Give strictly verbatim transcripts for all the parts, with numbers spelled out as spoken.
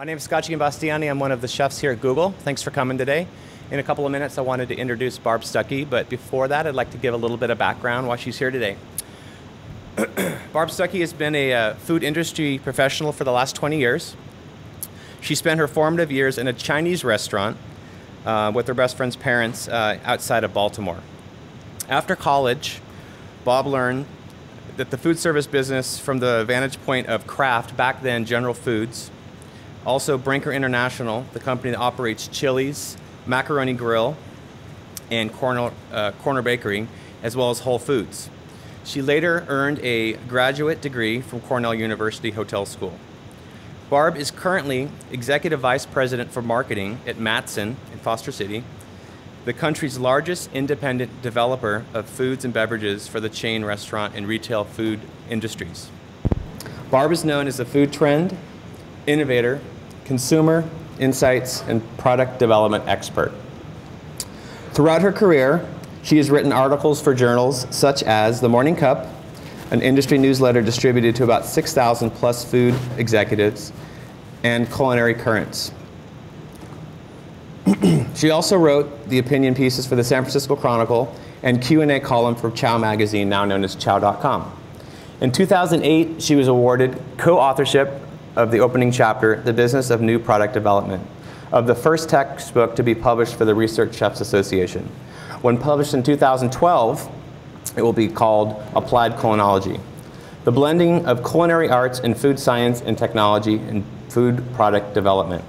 My name is Scott Gimbastiani. I'm one of the chefs here at Google. Thanks for coming today. In a couple of minutes, I wanted to introduce Barb Stuckey, but before that, I'd like to give a little bit of background why she's here today. Barb Stuckey has been a uh, food industry professional for the last twenty years. She spent her formative years in a Chinese restaurant uh, with her best friend's parents uh, outside of Baltimore. After college, Bob learned that the food service business from the vantage point of Kraft, back then General Foods, also Brinker International, the company that operates Chili's, Macaroni Grill, and Corner, uh, Corner Bakery, as well as Whole Foods. She later earned a graduate degree from Cornell University Hotel School. Barb is currently Executive Vice President for Marketing at Mattson in Foster City, the country's largest independent developer of foods and beverages for the chain restaurant and retail food industries. Barb is known as a food trend, innovator, consumer insights, and product development expert. Throughout her career, she has written articles for journals such as The Morning Cup, an industry newsletter distributed to about six thousand plus food executives, and Culinary Currents. She also wrote the opinion pieces for the San Francisco Chronicle and Q and A column for Chow magazine, now known as chow dot com. In two thousand eight, she was awarded co-authorship of the opening chapter, The Business of New Product Development, of the first textbook to be published for the Research Chefs Association. When published in two thousand twelve, it will be called Applied Culinology, the blending of culinary arts and food science and technology in food product development.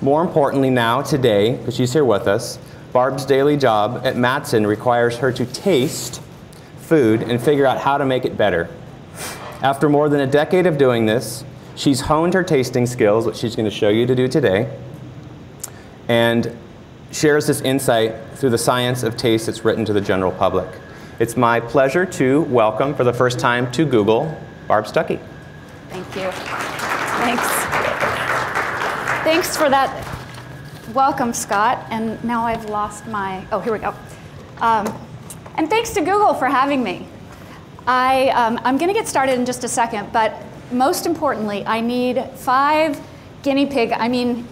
More importantly now, today, because she's here with us, Barb's daily job at Mattson requires her to taste food and figure out how to make it better. After more than a decade of doing this, she's honed her tasting skills, which she's going to show you to do today, and shares this insight through the science of taste that's written to the general public. It's my pleasure to welcome, for the first time to Google, Barb Stuckey. Thank you. Thanks. Thanks for that welcome, Scott. And now I've lost my, oh, here we go. Um, and thanks to Google for having me. I, um, I'm going to get started in just a second, but most importantly, I need five guinea pig, I mean,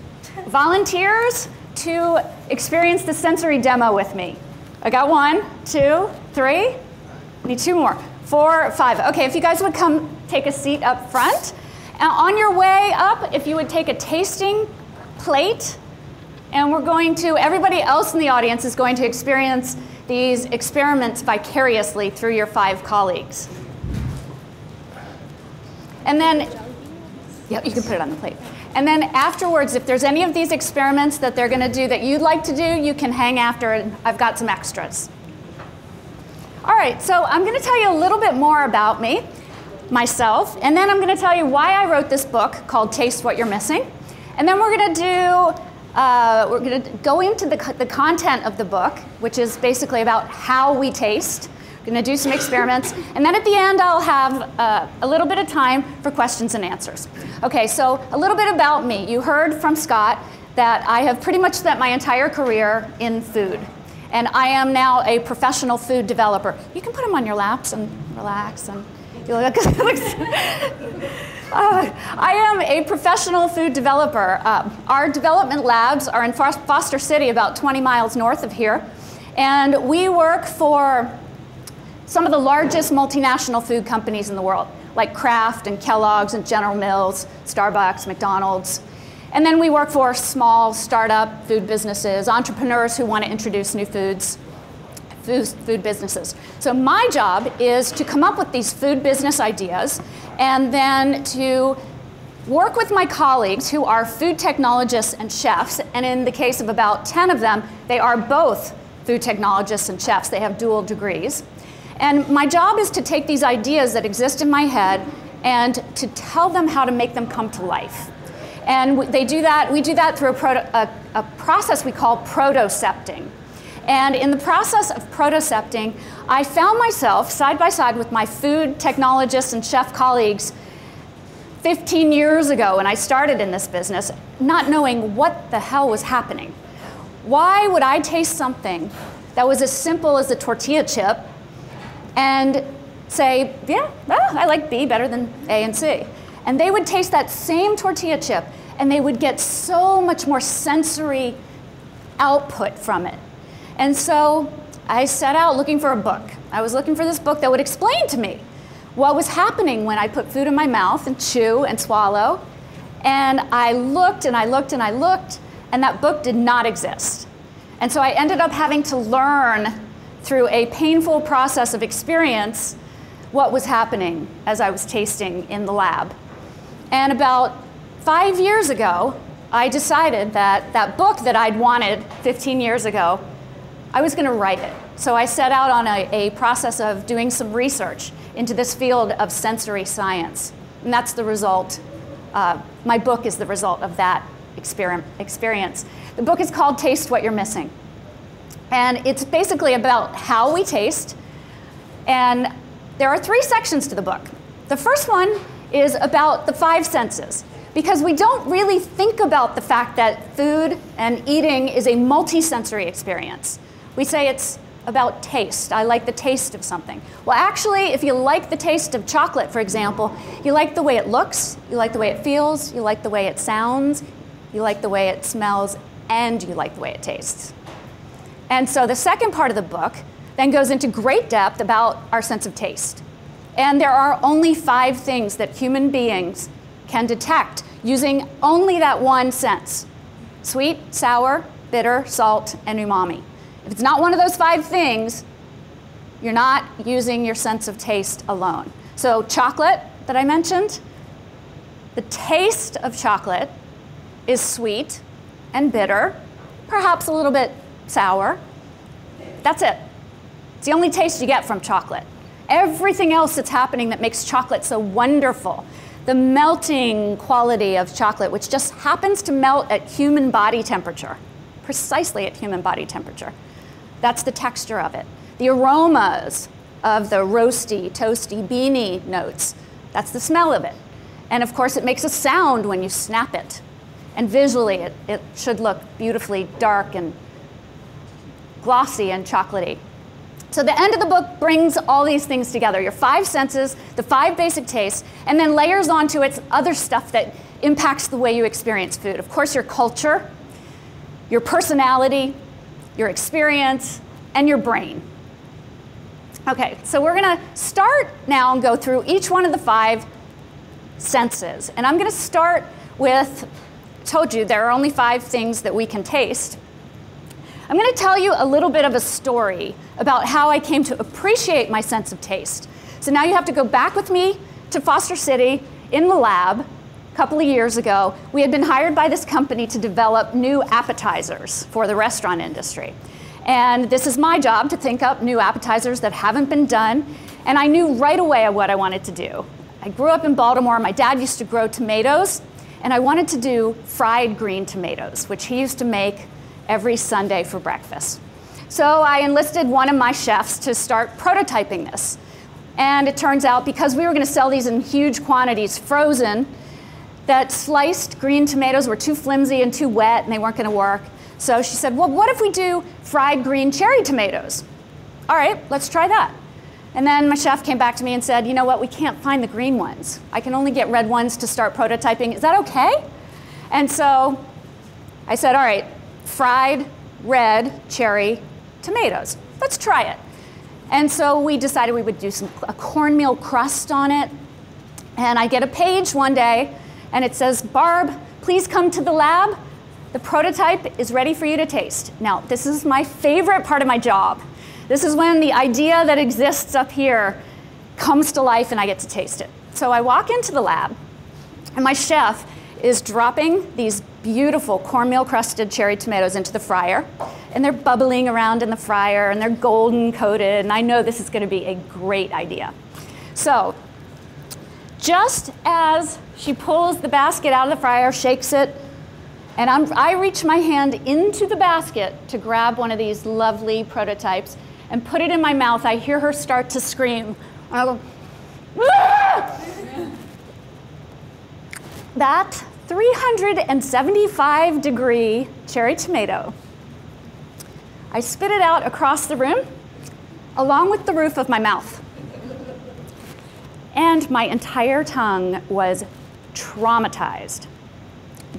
volunteers to experience the sensory demo with me. I got one, two, three, I need two more, four, five. Okay, if you guys would come take a seat up front. And on your way up, if you would take a tasting plate, and we're going to, everybody else in the audience is going to experience these experiments vicariously through your five colleagues. And then, yeah, you can put it on the plate. And then afterwards, if there's any of these experiments that they're gonna do that you'd like to do, you can hang after, and I've got some extras. All right, so I'm gonna tell you a little bit more about me, myself, and then I'm gonna tell you why I wrote this book called Taste What You're Missing. And then we're gonna do, uh, we're gonna go into the, the content of the book, which is basically about how we taste. Gonna do some experiments, and then at the end I'll have uh, a little bit of time for questions and answers. Okay, so a little bit about me. You heard from Scott that I have pretty much spent my entire career in food, and I am now a professional food developer. You can put them on your laps and relax, and you'll look. Uh, I am a professional food developer. Uh, our development labs are in Foster City, about twenty miles north of here, and we work for some of the largest multinational food companies in the world, like Kraft and Kellogg's and General Mills, Starbucks, McDonald's. And then we work for small startup food businesses, entrepreneurs who want to introduce new foods, food, food businesses. So my job is to come up with these food business ideas and then to work with my colleagues who are food technologists and chefs, and in the case of about ten of them, they are both food technologists and chefs. They have dual degrees. And my job is to take these ideas that exist in my head and to tell them how to make them come to life. And they do that, we do that through a, proto, a, a process we call protocepting. And in the process of protocepting, I found myself side by side with my food technologists and chef colleagues fifteen years ago when I started in this business, not knowing what the hell was happening. Why would I taste something that was as simple as a tortilla chip and say, yeah, well, I like B better than A and C. And they would taste that same tortilla chip and they would get so much more sensory output from it. And so I set out looking for a book. I was looking for this book that would explain to me what was happening when I put food in my mouth and chew and swallow. And I looked and I looked and I looked, and that book did not exist. And so I ended up having to learn through a painful process of experience what was happening as I was tasting in the lab. And about five years ago, I decided that that book that I'd wanted fifteen years ago, I was going to write it. So I set out on a, a process of doing some research into this field of sensory science. And that's the result. Uh, my book is the result of that experience. The book is called Taste What You're Missing. And it's basically about how we taste. And there are three sections to the book. The first one is about the five senses, because we don't really think about the fact that food and eating is a multi-sensory experience. We say it's about taste. I like the taste of something. Well, actually, if you like the taste of chocolate, for example, you like the way it looks, you like the way it feels, you like the way it sounds, you like the way it smells, and you like the way it tastes. And so the second part of the book then goes into great depth about our sense of taste. And there are only five things that human beings can detect using only that one sense: sweet, sour, bitter, salt, and umami. If it's not one of those five things, you're not using your sense of taste alone. So chocolate that I mentioned, the taste of chocolate is sweet and bitter, perhaps a little bit sour. That's it. It's the only taste you get from chocolate. Everything else that's happening that makes chocolate so wonderful, the melting quality of chocolate, which just happens to melt at human body temperature, precisely at human body temperature. That's the texture of it. The aromas of the roasty, toasty, beany notes, that's the smell of it. And of course, it makes a sound when you snap it. And visually, it, it should look beautifully dark and glossy and chocolatey. So the end of the book brings all these things together, your five senses, the five basic tastes, and then layers onto it other stuff that impacts the way you experience food. Of course, your culture, your personality, your experience, and your brain. Okay, so we're gonna start now and go through each one of the five senses. And I'm gonna start with, I told you there are only five things that we can taste. I'm going to tell you a little bit of a story about how I came to appreciate my sense of taste. So now you have to go back with me to Foster City in the lab a couple of years ago. We had been hired by this company to develop new appetizers for the restaurant industry. And this is my job, to think up new appetizers that haven't been done. And I knew right away what I wanted to do. I grew up in Baltimore. My dad used to grow tomatoes. And I wanted to do fried green tomatoes, which he used to make every Sunday for breakfast. So I enlisted one of my chefs to start prototyping this. And it turns out, because we were going to sell these in huge quantities frozen, that sliced green tomatoes were too flimsy and too wet and they weren't going to work. So she said, well, what if we do fried green cherry tomatoes? All right, let's try that. And then my chef came back to me and said, you know what, we can't find the green ones. I can only get red ones to start prototyping. Is that okay? And so I said, all right, fried red cherry tomatoes. Let's try it. And so we decided we would do some a cornmeal crust on it. And I get a page one day, and it says, Barb, please come to the lab. The prototype is ready for you to taste. Now, this is my favorite part of my job. This is when the idea that exists up here comes to life and I get to taste it. So I walk into the lab, and my chef is dropping these beautiful cornmeal crusted cherry tomatoes into the fryer, and they're bubbling around in the fryer, and they're golden coated, and I know this is going to be a great idea. So just as she pulls the basket out of the fryer, shakes it, and I'm, I reach my hand into the basket to grab one of these lovely prototypes and put it in my mouth, I hear her start to scream, and I go, ah! That three hundred seventy-five degree cherry tomato. I spit it out across the room, along with the roof of my mouth. And my entire tongue was traumatized.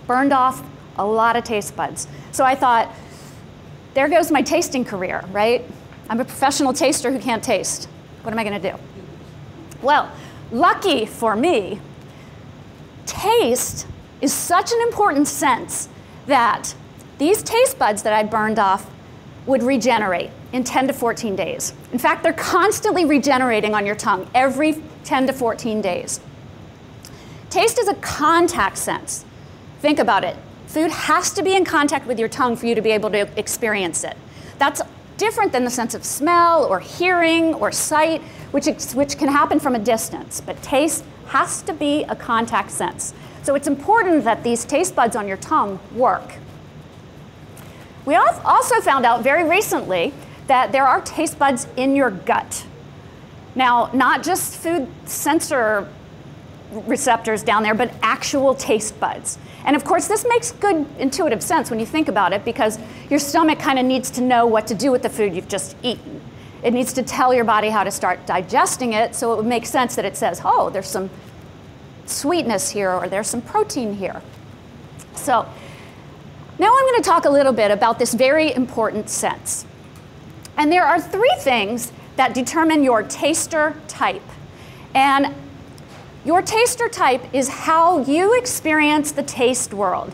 burned off a lot of taste buds. So I thought, there goes my tasting career, right? I'm a professional taster who can't taste. What am I gonna do? Well, lucky for me, taste is such an important sense that these taste buds that I burned off would regenerate in ten to fourteen days. In fact, they're constantly regenerating on your tongue every ten to fourteen days. Taste is a contact sense. Think about it. Food has to be in contact with your tongue for you to be able to experience it. That's different than the sense of smell or hearing or sight, which, which can happen from a distance. But taste has to be a contact sense. So it's important that these taste buds on your tongue work. We also found out very recently that there are taste buds in your gut. Now, not just food sensor receptors down there, but actual taste buds. And of course, this makes good intuitive sense when you think about it, because your stomach kind of needs to know what to do with the food you've just eaten. It needs to tell your body how to start digesting it, so it would make sense that it says, oh, there's some sweetness here, or there's some protein here. So now I'm going to talk a little bit about this very important sense. And there are three things that determine your taster type. And your taster type is how you experience the taste world.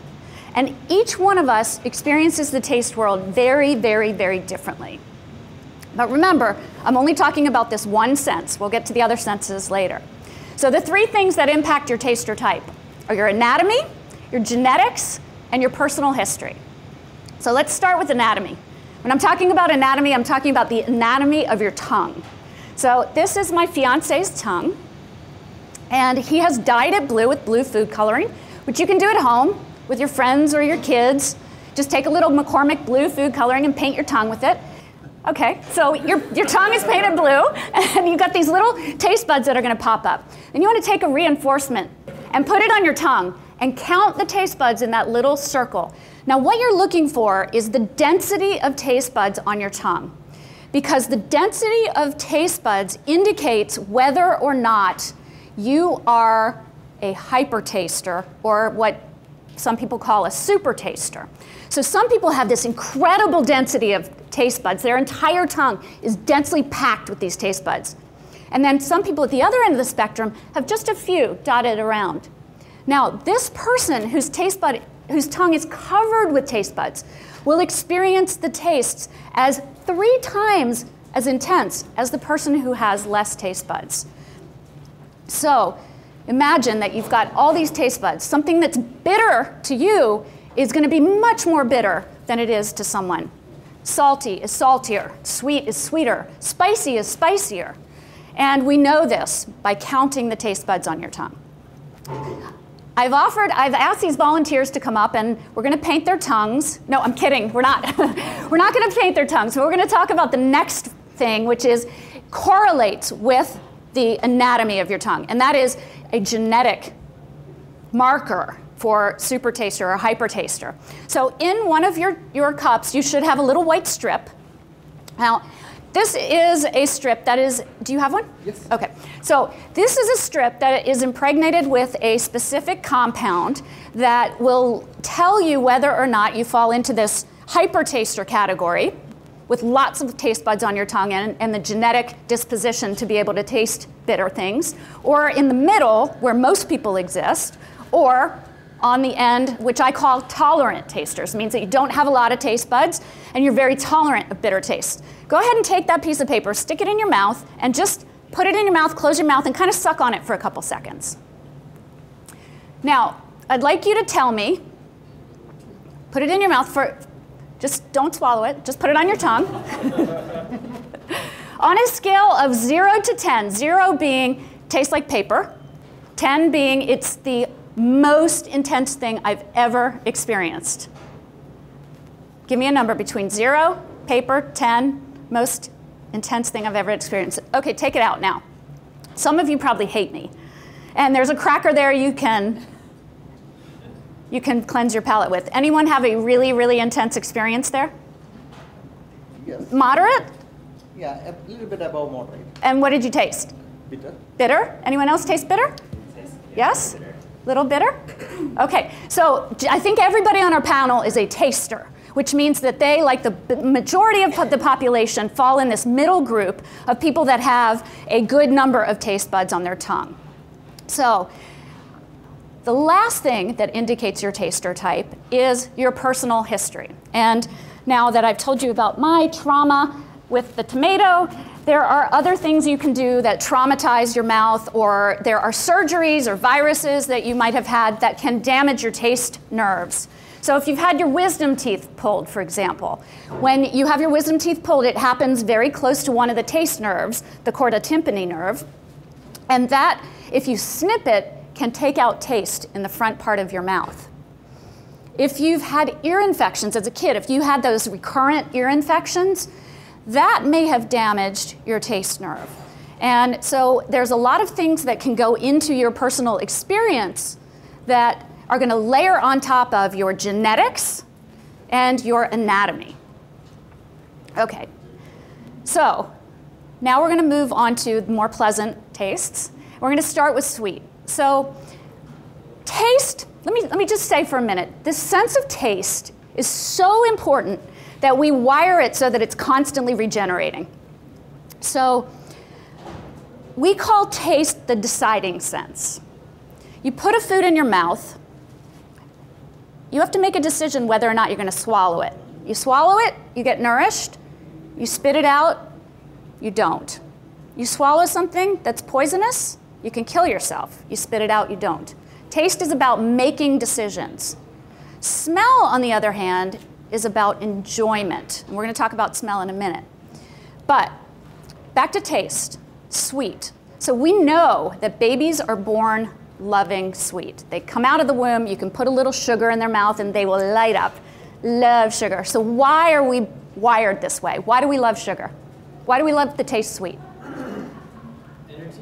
And each one of us experiences the taste world very, very, very differently. But remember, I'm only talking about this one sense. We'll get to the other senses later. So the three things that impact your taster type are your anatomy, your genetics, and your personal history. So let's start with anatomy. When I'm talking about anatomy, I'm talking about the anatomy of your tongue. So this is my fiance's tongue. And he has dyed it blue with blue food coloring, which you can do at home with your friends or your kids. Just take a little McCormick blue food coloring and paint your tongue with it. Okay, so your, your tongue is painted blue, and you've got these little taste buds that are gonna pop up. And you wanna take a reinforcement and put it on your tongue and count the taste buds in that little circle. Now what you're looking for is the density of taste buds on your tongue, because the density of taste buds indicates whether or not you are a hyper taster, or what some people call a super taster. So some people have this incredible density of taste buds. Their entire tongue is densely packed with these taste buds. And then some people at the other end of the spectrum have just a few dotted around. Now, this person whose taste bud, whose tongue is covered with taste buds will experience the tastes as three times as intense as the person who has less taste buds. So imagine that you've got all these taste buds. Something that's bitter to you is going to be much more bitter than it is to someone. Salty is saltier, sweet is sweeter, spicy is spicier. And we know this by counting the taste buds on your tongue. I've offered, I've asked these volunteers to come up, and we're going to paint their tongues. No, I'm kidding, we're not. We're not going to paint their tongues, but we're going to talk about the next thing, which is correlates with the anatomy of your tongue, and that is a genetic marker for super taster or hyper taster. So in one of your, your cups, you should have a little white strip. Now, this is a strip that is, do you have one? Yes. Okay, so this is a strip that is impregnated with a specific compound that will tell you whether or not you fall into this hyper taster category, with lots of taste buds on your tongue and, and the genetic disposition to be able to taste bitter things, or in the middle, where most people exist, or on the end, which I call tolerant tasters. It means that you don't have a lot of taste buds and you're very tolerant of bitter taste. Go ahead and take that piece of paper, stick it in your mouth, and just put it in your mouth, close your mouth, and kind of suck on it for a couple seconds. Now, I'd like you to tell me, put it in your mouth for, just don't swallow it, just put it on your tongue. On a scale of zero to ten, zero being tastes like paper, ten being it's the most intense thing I've ever experienced. Give me a number between zero, paper, ten, most intense thing I've ever experienced. Okay, take it out now. Some of you probably hate me. And there's a cracker there you can you can cleanse your palate with. Anyone have a really, really intense experience there? Yes. Moderate? Yeah, a little bit above moderate. And what did you taste? Bitter. Bitter? Anyone else taste bitter? Yes? Bitter. Little bitter? Okay, so I think everybody on our panel is a taster, which means that they, like the majority of the population, fall in this middle group of people that have a good number of taste buds on their tongue. So the last thing that indicates your taster type is your personal history. And now that I've told you about my trauma with the tomato, there are other things you can do that traumatize your mouth, or there are surgeries or viruses that you might have had that can damage your taste nerves. So if you've had your wisdom teeth pulled, for example, when you have your wisdom teeth pulled, it happens very close to one of the taste nerves, the chorda tympani nerve. And that, if you snip it, can take out taste in the front part of your mouth. If you've had ear infections as a kid, if you had those recurrent ear infections, that may have damaged your taste nerve. And so there's a lot of things that can go into your personal experience that are going to layer on top of your genetics and your anatomy. Okay, so now we're going to move on to more pleasant tastes. We're going to start with sweet. So taste, let me, let me just say for a minute, this sense of taste is so important that we wire it so that it's constantly regenerating. So we call taste the deciding sense. You put a food in your mouth, you have to make a decision whether or not you're going to swallow it. You swallow it, you get nourished. You spit it out, you don't. You swallow something that's poisonous, you can kill yourself. You spit it out, you don't. Taste is about making decisions. Smell, on the other hand, is about enjoyment. And we're going to talk about smell in a minute. But back to taste, sweet. So we know that babies are born loving sweet. They come out of the womb, you can put a little sugar in their mouth and they will light up. Love sugar. So why are we wired this way? Why do we love sugar? Why do we love the taste sweet? Energy?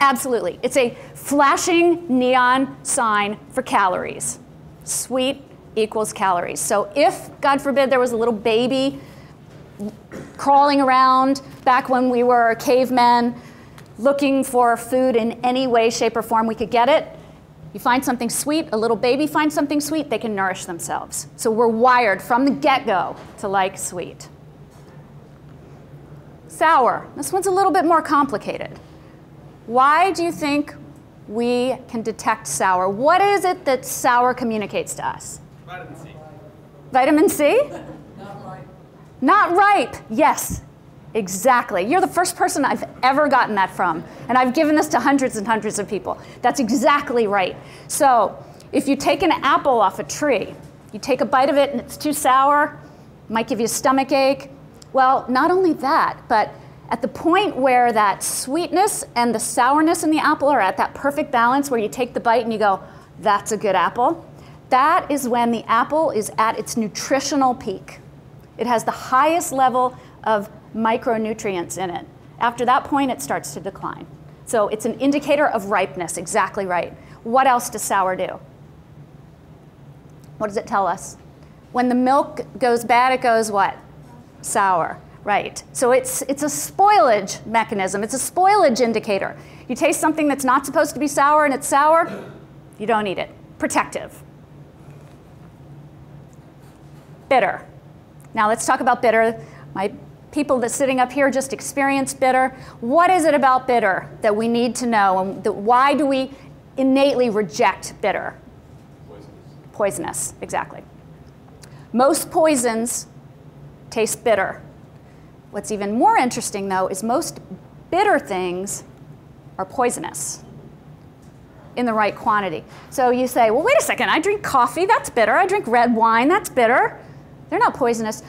Absolutely. It's a flashing neon sign for calories. Sweet equals calories. So if, God forbid, there was a little baby crawling around back when we were cavemen, looking for food in any way, shape, or form we could get it. You find something sweet, a little baby finds something sweet, they can nourish themselves. So we're wired from the get-go to like sweet. Sour, this one's a little bit more complicated. Why do you think we can detect sour? What is it that sour communicates to us? Vitamin C. Vitamin C? Not ripe. Not ripe, yes. Exactly. You're the first person I've ever gotten that from. And I've given this to hundreds and hundreds of people. That's exactly right. So if you take an apple off a tree, you take a bite of it and it's too sour, it might give you a stomach ache. Well, not only that, but at the point where that sweetness and the sourness in the apple are at that perfect balance where you take the bite and you go, that's a good apple, that is when the apple is at its nutritional peak. It has the highest level of micronutrients in it. After that point, it starts to decline. So it's an indicator of ripeness, exactly right. What else does sour do? What does it tell us? When the milk goes bad, it goes what? Sour, right. So it's, it's a spoilage mechanism. It's a spoilage indicator. You taste something that's not supposed to be sour and it's sour, you don't eat it. Protective. Bitter. Now let's talk about bitter. My people that's sitting up here just experience bitter. What is it about bitter that we need to know? And that why do we innately reject bitter? Poisonous. Poisonous, exactly. Most poisons taste bitter. What's even more interesting, though, is most bitter things are poisonous in the right quantity. So you say, well, wait a second, I drink coffee, that's bitter. I drink red wine, that's bitter. They're not poisonous.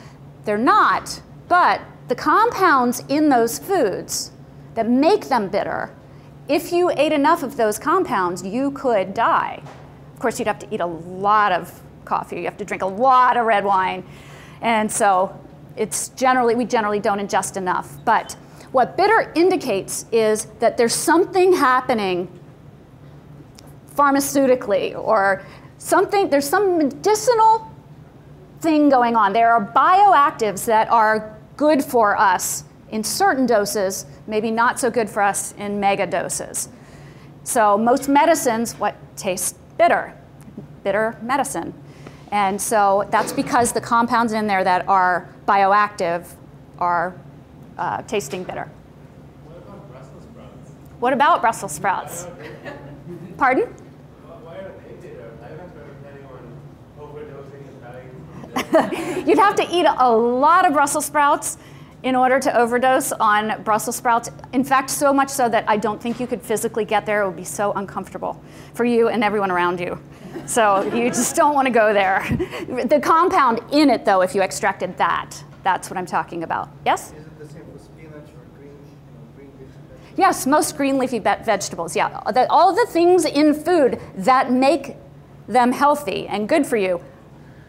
They're not, but the compounds in those foods that make them bitter, if you ate enough of those compounds, you could die. Of course, you'd have to eat a lot of coffee. You have to drink a lot of red wine. And so it's generally, we generally don't ingest enough. But what bitter indicates is that there's something happening pharmaceutically or something, there's some medicinal thing going on. There are bioactives that are good for us in certain doses, maybe not so good for us in mega doses. So most medicines, what, taste bitter. bitter medicine. And so that's because the compounds in there that are bioactive are uh, tasting bitter. What about Brussels sprouts? What about Brussels sprouts? Pardon? Why are they bitter? I haven't heard of anyone overdosing and dying. You'd have to eat a lot of Brussels sprouts in order to overdose on Brussels sprouts. In fact, so much so that I don't think you could physically get there. It would be so uncomfortable for you and everyone around you. So you just don't want to go there. The compound in it, though, if you extracted that, that's what I'm talking about. Yes? Is it the same for spinach or green, you know, green leafy vegetables? Yes, most green leafy vegetables, yeah. All the things in food that make them healthy and good for you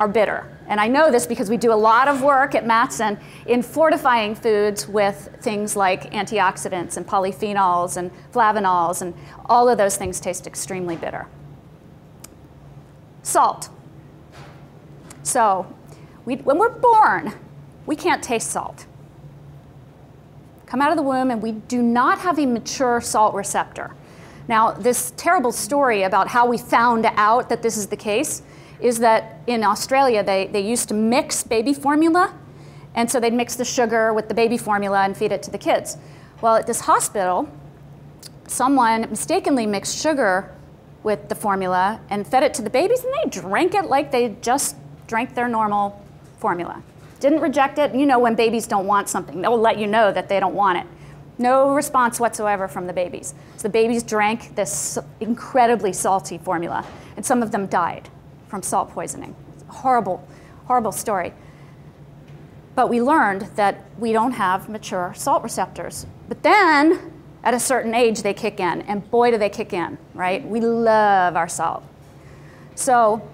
are bitter. And I know this because we do a lot of work at Mattson in fortifying foods with things like antioxidants and polyphenols and flavanols, and all of those things taste extremely bitter. Salt. So we, when we're born, we can't taste salt. Come out of the womb and we do not have a mature salt receptor. Now, this terrible story about how we found out that this is the case is that in Australia, they, they used to mix baby formula. And so they'd mix the sugar with the baby formula and feed it to the kids. Well, at this hospital, someone mistakenly mixed sugar with the formula and fed it to the babies, and they drank it like they just drank their normal formula. Didn't reject it. You know, when babies don't want something, they'll let you know that they don't want it. No response whatsoever from the babies. So the babies drank this incredibly salty formula, and some of them died from salt poisoning. It's a horrible, horrible story. But we learned that we don't have mature salt receptors. But then, at a certain age, they kick in. And boy, do they kick in, right? We love our salt. So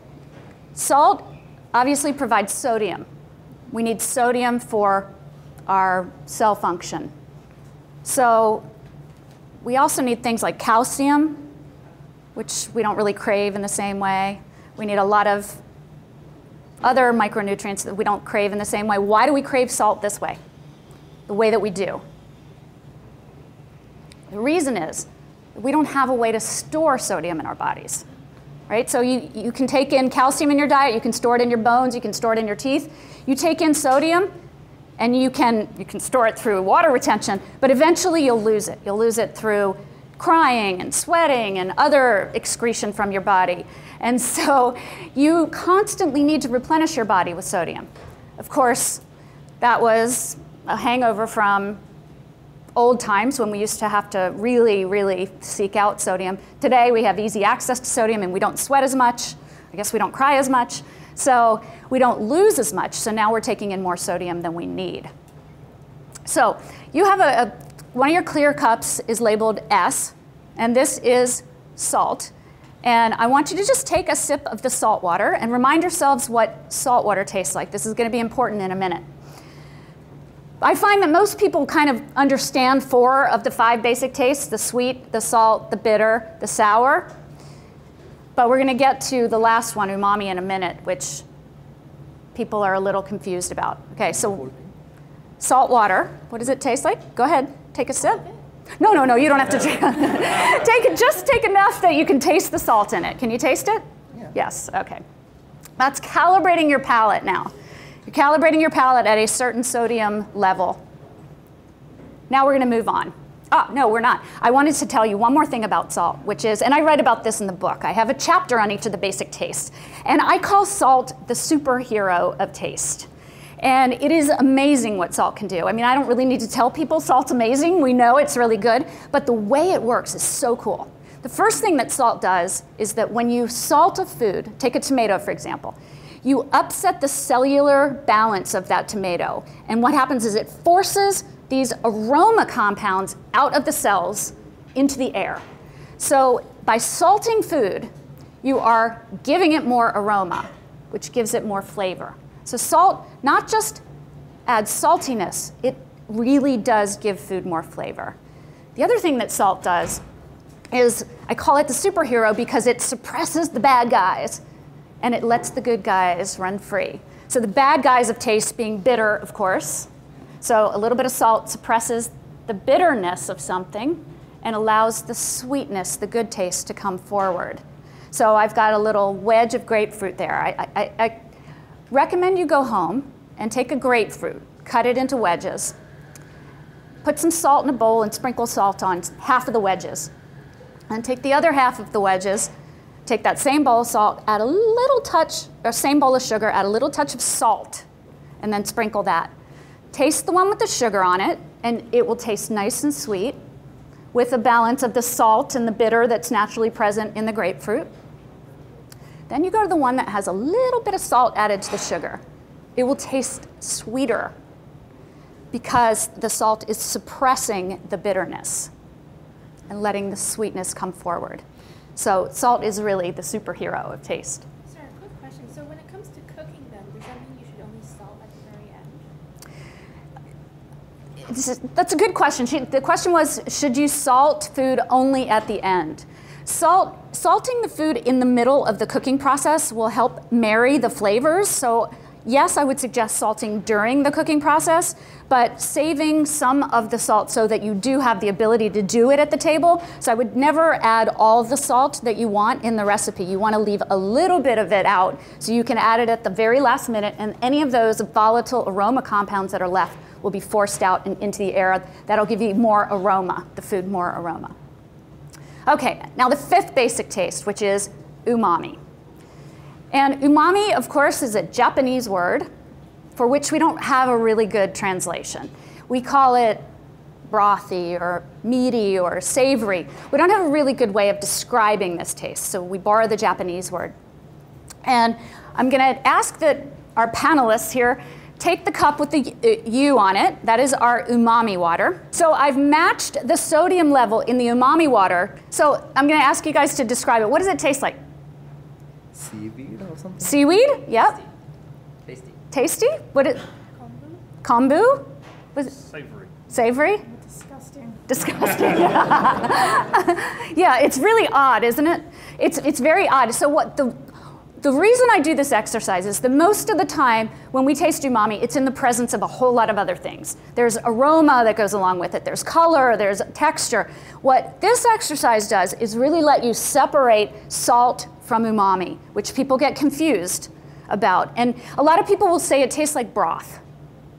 salt obviously provides sodium. We need sodium for our cell function. So we also need things like calcium, which we don't really crave in the same way. We need a lot of other micronutrients that we don't crave in the same way. Why do we crave salt this way, the way that we do? The reason is we don't have a way to store sodium in our bodies, right? So you, you can take in calcium in your diet. You can store it in your bones. You can store it in your teeth. You take in sodium, and you can, you can store it through water retention, but eventually you'll lose it. You'll lose it through crying and sweating and other excretion from your body. And so you constantly need to replenish your body with sodium. Of course, that was a hangover from old times when we used to have to really, really seek out sodium. Today, we have easy access to sodium, and we don't sweat as much. I guess we don't cry as much. So we don't lose as much. So now we're taking in more sodium than we need. So you have a, a one of your clear cups is labeled S, and this is salt. And I want you to just take a sip of the salt water and remind yourselves what salt water tastes like. This is going to be important in a minute. I find that most people kind of understand four of the five basic tastes, the sweet, the salt, the bitter, the sour. But we're going to get to the last one, umami, in a minute, which people are a little confused about. Okay, so salt water, what does it taste like? Go ahead. Take a sip. No, no, no, you don't have to take it. Just take enough that you can taste the salt in it. Can you taste it? Yeah. Yes, okay. That's calibrating your palate now. You're calibrating your palate at a certain sodium level. Now we're going to move on. Oh, no, we're not. I wanted to tell you one more thing about salt, which is, and I write about this in the book. I have a chapter on each of the basic tastes. And I call salt the superhero of taste. And it is amazing what salt can do. I mean, I don't really need to tell people salt's amazing. We know it's really good. But the way it works is so cool. The first thing that salt does is that when you salt a food, take a tomato, for example, you upset the cellular balance of that tomato. And what happens is it forces these aroma compounds out of the cells into the air. So by salting food, you are giving it more aroma, which gives it more flavor. So salt not just adds saltiness, it really does give food more flavor. The other thing that salt does is, I call it the superhero because it suppresses the bad guys and it lets the good guys run free. So the bad guys of taste being bitter, of course. So a little bit of salt suppresses the bitterness of something and allows the sweetness, the good taste, to come forward. So I've got a little wedge of grapefruit there. I, I, I recommend you go home and take a grapefruit, cut it into wedges, put some salt in a bowl and sprinkle salt on half of the wedges. And take the other half of the wedges, take that same bowl of salt, add a little touch, or same bowl of sugar, add a little touch of salt, and then sprinkle that. Taste the one with the sugar on it, and it will taste nice and sweet with a balance of the salt and the bitter that's naturally present in the grapefruit. Then you go to the one that has a little bit of salt added to the sugar. It will taste sweeter because the salt is suppressing the bitterness and letting the sweetness come forward. So salt is really the superhero of taste. Sorry, quick question. So when it comes to cooking them, does that mean you should only salt at the very end? This is, that's a good question. She, the question was, should you salt food only at the end? Salt, salting the food in the middle of the cooking process will help marry the flavors. So yes, I would suggest salting during the cooking process, but saving some of the salt so that you do have the ability to do it at the table. So I would never add all the salt that you want in the recipe. You want to leave a little bit of it out so you can add it at the very last minute, and any of those volatile aroma compounds that are left will be forced out and into the air. That'll give you more aroma, the food more aroma. Okay, now the fifth basic taste, which is umami. And umami, of course, is a Japanese word for which we don't have a really good translation. We call it brothy or meaty or savory. We don't have a really good way of describing this taste, so we borrow the Japanese word. And I'm going to ask that our panelists here take the cup with the U on it. That is our umami water. So I've matched the sodium level in the umami water. So I'm going to ask you guys to describe it. What does it taste like? Seaweed or something? Seaweed? Yep. Tasty. Tasty? What is? Kombu. Kombu? Was it? Savory. Savory? Disgusting. Disgusting. Yeah. Yeah, it's really odd, isn't it? It's it's very odd. So what the the reason I do this exercise is the most of the time when we taste umami, it's in the presence of a whole lot of other things. There's aroma that goes along with it. There's color. There's texture. What this exercise does is really let you separate salt from umami, which people get confused about. And a lot of people will say it tastes like broth.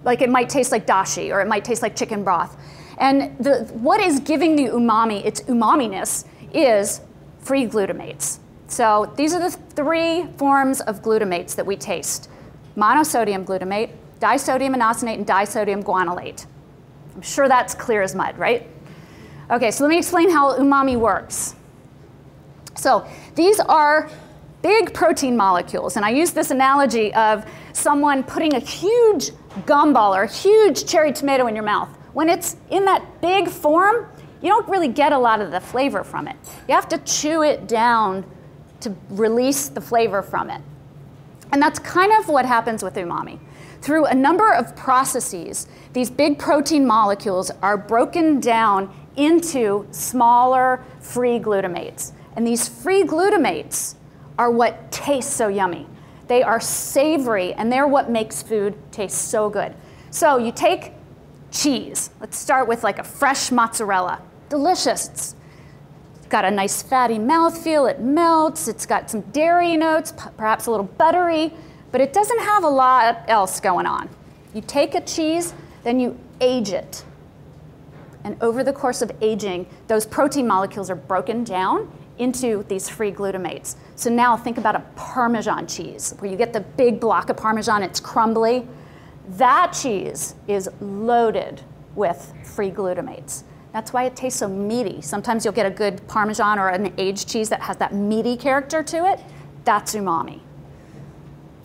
Like it might taste like dashi, or it might taste like chicken broth. And the, what is giving the umami its umami-ness is free glutamates. So these are the three forms of glutamates that we taste. Monosodium glutamate, disodium inosinate, and disodium guanylate. I'm sure that's clear as mud, right? Okay, so let me explain how umami works. So these are big protein molecules, and I use this analogy of someone putting a huge gumball or a huge cherry tomato in your mouth. When it's in that big form, you don't really get a lot of the flavor from it. You have to chew it down to release the flavor from it. And that's kind of what happens with umami. Through a number of processes, these big protein molecules are broken down into smaller free glutamates. And these free glutamates are what tastes so yummy. They are savory, and they're what makes food taste so good. So you take cheese. Let's start with like a fresh mozzarella. Delicious. It's got a nice fatty mouthfeel. It melts. It's got some dairy notes, perhaps a little buttery, but it doesn't have a lot else going on. You take a cheese, then you age it. And over the course of aging, those protein molecules are broken down into these free glutamates. So now think about a Parmesan cheese, where you get the big block of Parmesan, it's crumbly. That cheese is loaded with free glutamates. That's why it tastes so meaty. Sometimes you'll get a good Parmesan or an aged cheese that has that meaty character to it. That's umami.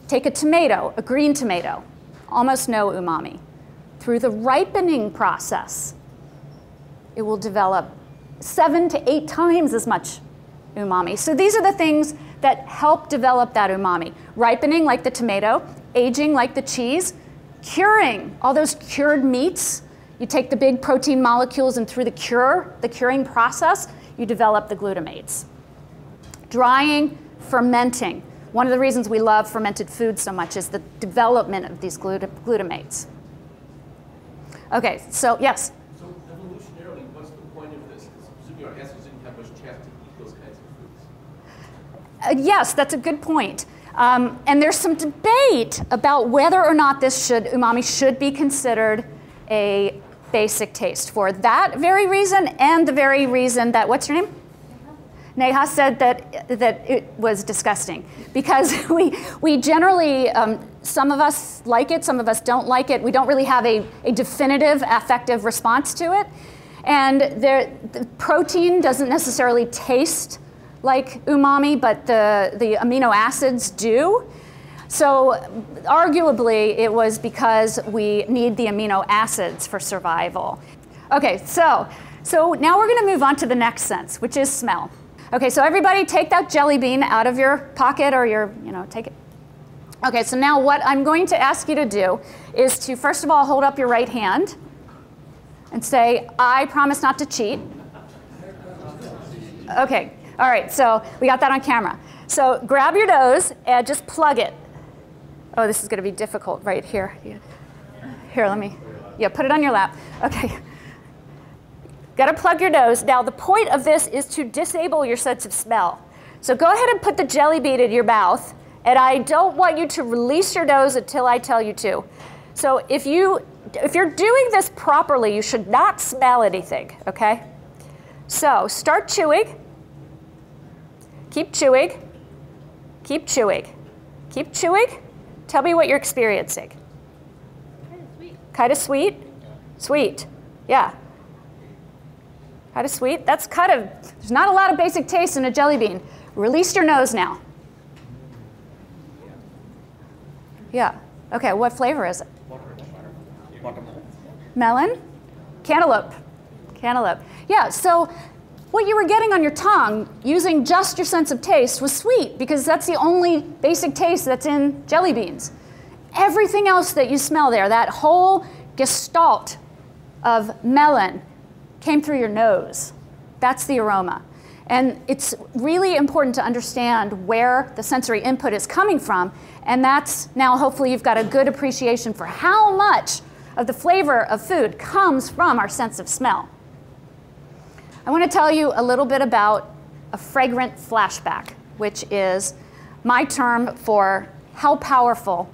Take a tomato, a green tomato, almost no umami. Through the ripening process, it will develop seven to eight times as much umami. So these are the things that help develop that umami. Ripening, like the tomato, aging, like the cheese, curing, all those cured meats. You take the big protein molecules, and through the cure, the curing process, you develop the glutamates. Drying, fermenting. One of the reasons we love fermented food so much is the development of these glut glutamates. Okay, so yes? Uh, yes, that's a good point. Um, and there's some debate about whether or not this should, umami should be considered a basic taste for that very reason and the very reason that, what's your name? Neha said that, that it was disgusting because we, we generally, um, some of us like it, some of us don't like it. We don't really have a, a definitive affective response to it. And there, the protein doesn't necessarily taste like umami, but the, the amino acids do. So arguably it was because we need the amino acids for survival. Okay, so, so now we're gonna move on to the next sense, which is smell. Okay, so everybody take that jelly bean out of your pocket or your, you know, take it. Okay, so now what I'm going to ask you to do is to, first of all, hold up your right hand and say, I promise not to cheat. Okay, all right, so we got that on camera. So grab your nose and just plug it. Oh, this is gonna be difficult right here. Here, let me, yeah, put it on your lap, okay. Got to plug your nose. Now, the point of this is to disable your sense of smell. So go ahead and put the jelly bean in your mouth, and I don't want you to release your nose until I tell you to. So if, you, if you're doing this properly, you should not smell anything, okay? So start chewing. Keep chewing. Keep chewing. Keep chewing. Tell me what you're experiencing. Kind of sweet. Kind of sweet? Sweet, yeah. Kind of sweet. That's kind of, there's not a lot of basic taste in a jelly bean. Release your nose now. Yeah. Okay, what flavor is it? Melon? Cantaloupe. Cantaloupe. Yeah, so what you were getting on your tongue using just your sense of taste was sweet because that's the only basic taste that's in jelly beans. Everything else that you smell there, that whole gestalt of melon, came through your nose. That's the aroma. And it's really important to understand where the sensory input is coming from. And that's now hopefully you've got a good appreciation for how much of the flavor of food comes from our sense of smell. I want to tell you a little bit about a fragrant flashback, which is my term for how powerful,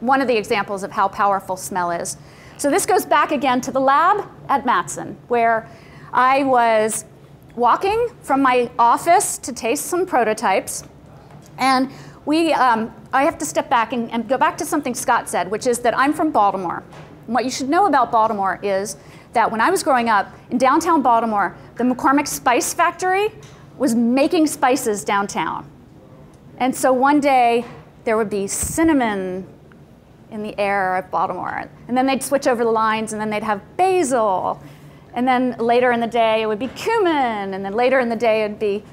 one of the examples of how powerful smell is. So this goes back again to the lab at Mattson, where I was walking from my office to taste some prototypes. And we, um, I have to step back and, and go back to something Scott said, which is that I'm from Baltimore. And what you should know about Baltimore is that when I was growing up, in downtown Baltimore, the McCormick Spice Factory was making spices downtown. And so one day, there would be cinnamon in the air at Baltimore. And then they'd switch over the lines, and then they'd have basil. And then later in the day, it would be cumin. And then later in the day, it'd be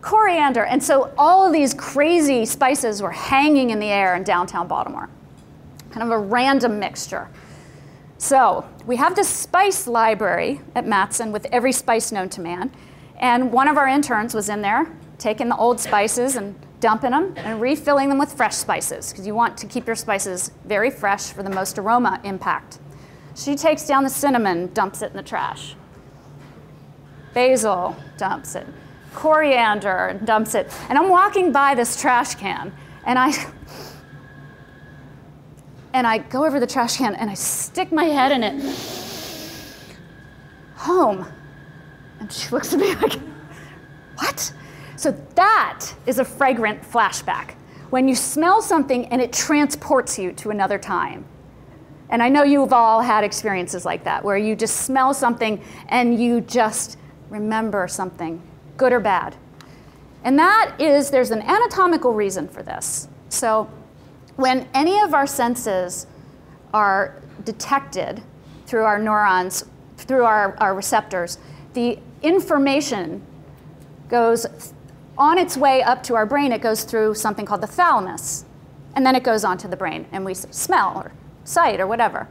coriander. And so all of these crazy spices were hanging in the air in downtown Baltimore, kind of a random mixture. So we have this spice library at Mattson with every spice known to man. And one of our interns was in there, taking the old spices and dumping them and refilling them with fresh spices because you want to keep your spices very fresh for the most aroma impact. She takes down the cinnamon, dumps it in the trash. Basil, dumps it. Coriander, dumps it. And I'm walking by this trash can and I, and I go over the trash can and I stick my head in it. Home. And she looks at me like, what? So that is a fragrant flashback, when you smell something and it transports you to another time. And I know you've all had experiences like that, where you just smell something and you just remember something, good or bad. And that is, there's an anatomical reason for this. So when any of our senses are detected through our neurons, through our, our receptors, the information goes on its way up to our brain. It goes through something called the thalamus, and then it goes on to the brain, and we smell or sight or whatever.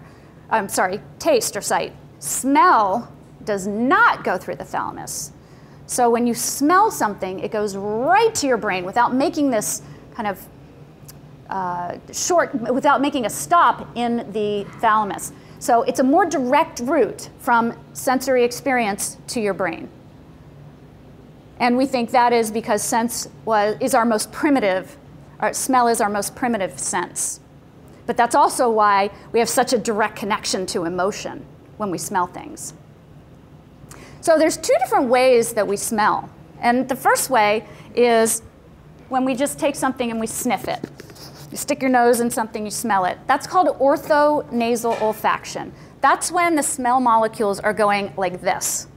I'm sorry, taste or sight. Smell does not go through the thalamus. So when you smell something, it goes right to your brain without making this kind of uh, short, without making a stop in the thalamus. So it's a more direct route from sensory experience to your brain. And we think that is because sense was, is our most primitive, or smell is our most primitive sense. But that's also why we have such a direct connection to emotion when we smell things. So there's two different ways that we smell. And the first way is when we just take something and we sniff it. You stick your nose in something, you smell it. That's called orthonasal olfaction. That's when the smell molecules are going like this.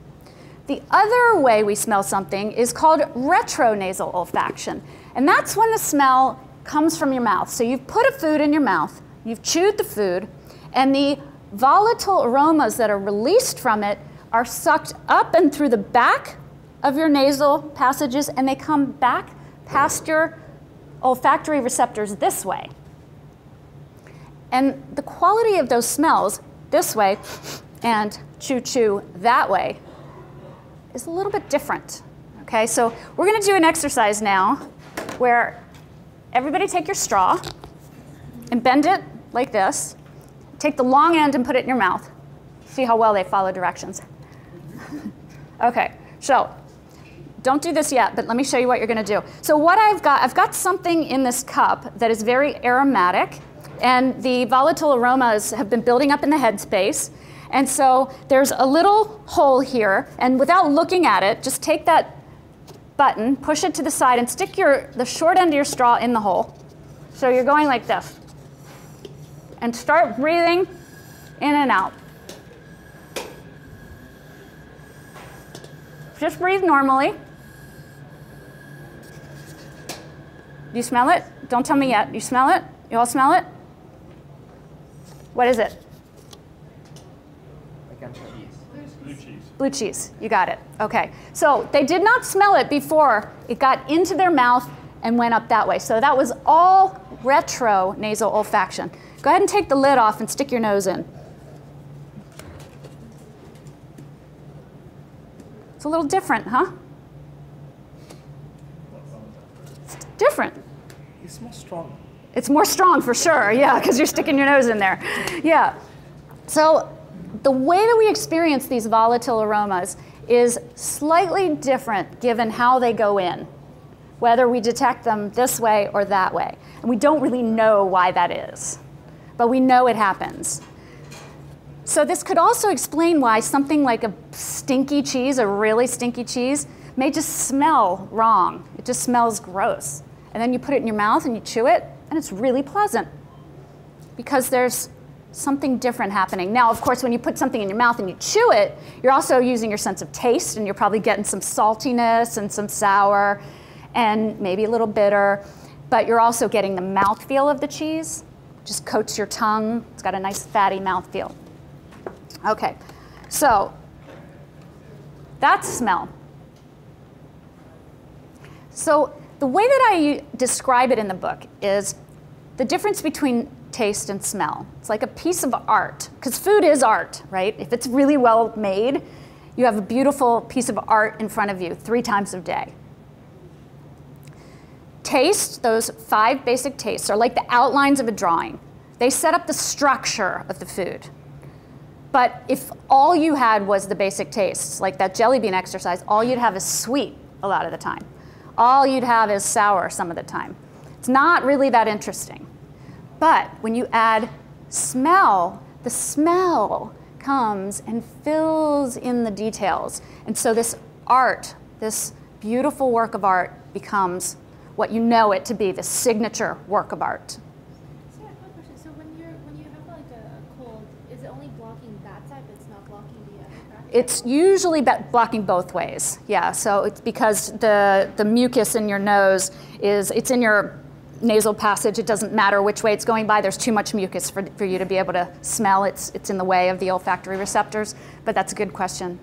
The other way we smell something is called retronasal olfaction. And that's when the smell comes from your mouth. So you've put a food in your mouth, you've chewed the food, and the volatile aromas that are released from it are sucked up and through the back of your nasal passages, and they come back past your olfactory receptors this way. And the quality of those smells this way and choo-choo that way is a little bit different. Okay, so we're going to do an exercise now where everybody take your straw and bend it like this. Take the long end and put it in your mouth. See how well they follow directions. Okay, so don't do this yet, but let me show you what you're going to do. So what I've got, I've got something in this cup that is very aromatic, and the volatile aromas have been building up in the headspace. And so there's a little hole here, and without looking at it, just take that button, push it to the side, and stick your, the short end of your straw in the hole. So you're going like this. And start breathing in and out. Just breathe normally. Do you smell it? Don't tell me yet. You smell it? You all smell it? What is it? Blue cheese. Blue cheese. You got it. Okay. So they did not smell it before it got into their mouth and went up that way. So that was all retronasal olfaction. Go ahead and take the lid off and stick your nose in. It's a little different, huh? It's different. It's more strong. It's more strong for sure, yeah, because you're sticking your nose in there. Yeah. So the way that we experience these volatile aromas is slightly different given how they go in, whether we detect them this way or that way. And we don't really know why that is, but we know it happens. So this could also explain why something like a stinky cheese, a really stinky cheese, may just smell wrong. It just smells gross. And then you put it in your mouth and you chew it, and it's really pleasant because there's something different happening. Now, of course, when you put something in your mouth and you chew it, you're also using your sense of taste, and you're probably getting some saltiness and some sour and maybe a little bitter, but you're also getting the mouthfeel of the cheese. It just coats your tongue. It's got a nice fatty mouthfeel. Okay, so that's smell. So the way that I describe it in the book is the difference between taste and smell. It's like a piece of art, because food is art, right? If it's really well made, you have a beautiful piece of art in front of you three times a day. Taste, those five basic tastes, are like the outlines of a drawing. They set up the structure of the food. But if all you had was the basic tastes, like that jelly bean exercise, all you'd have is sweet a lot of the time. All you'd have is sour some of the time. It's not really that interesting. But when you add smell, the smell comes and fills in the details. And so this art, this beautiful work of art, becomes what you know it to be, the signature work of art. It's usually blocking both ways, yeah. So it's because the, the mucus in your nose is, it's in your nasal passage. It doesn't matter which way it's going by. There's too much mucus for, for you to be able to smell. It's, it's in the way of the olfactory receptors, but that's a good question.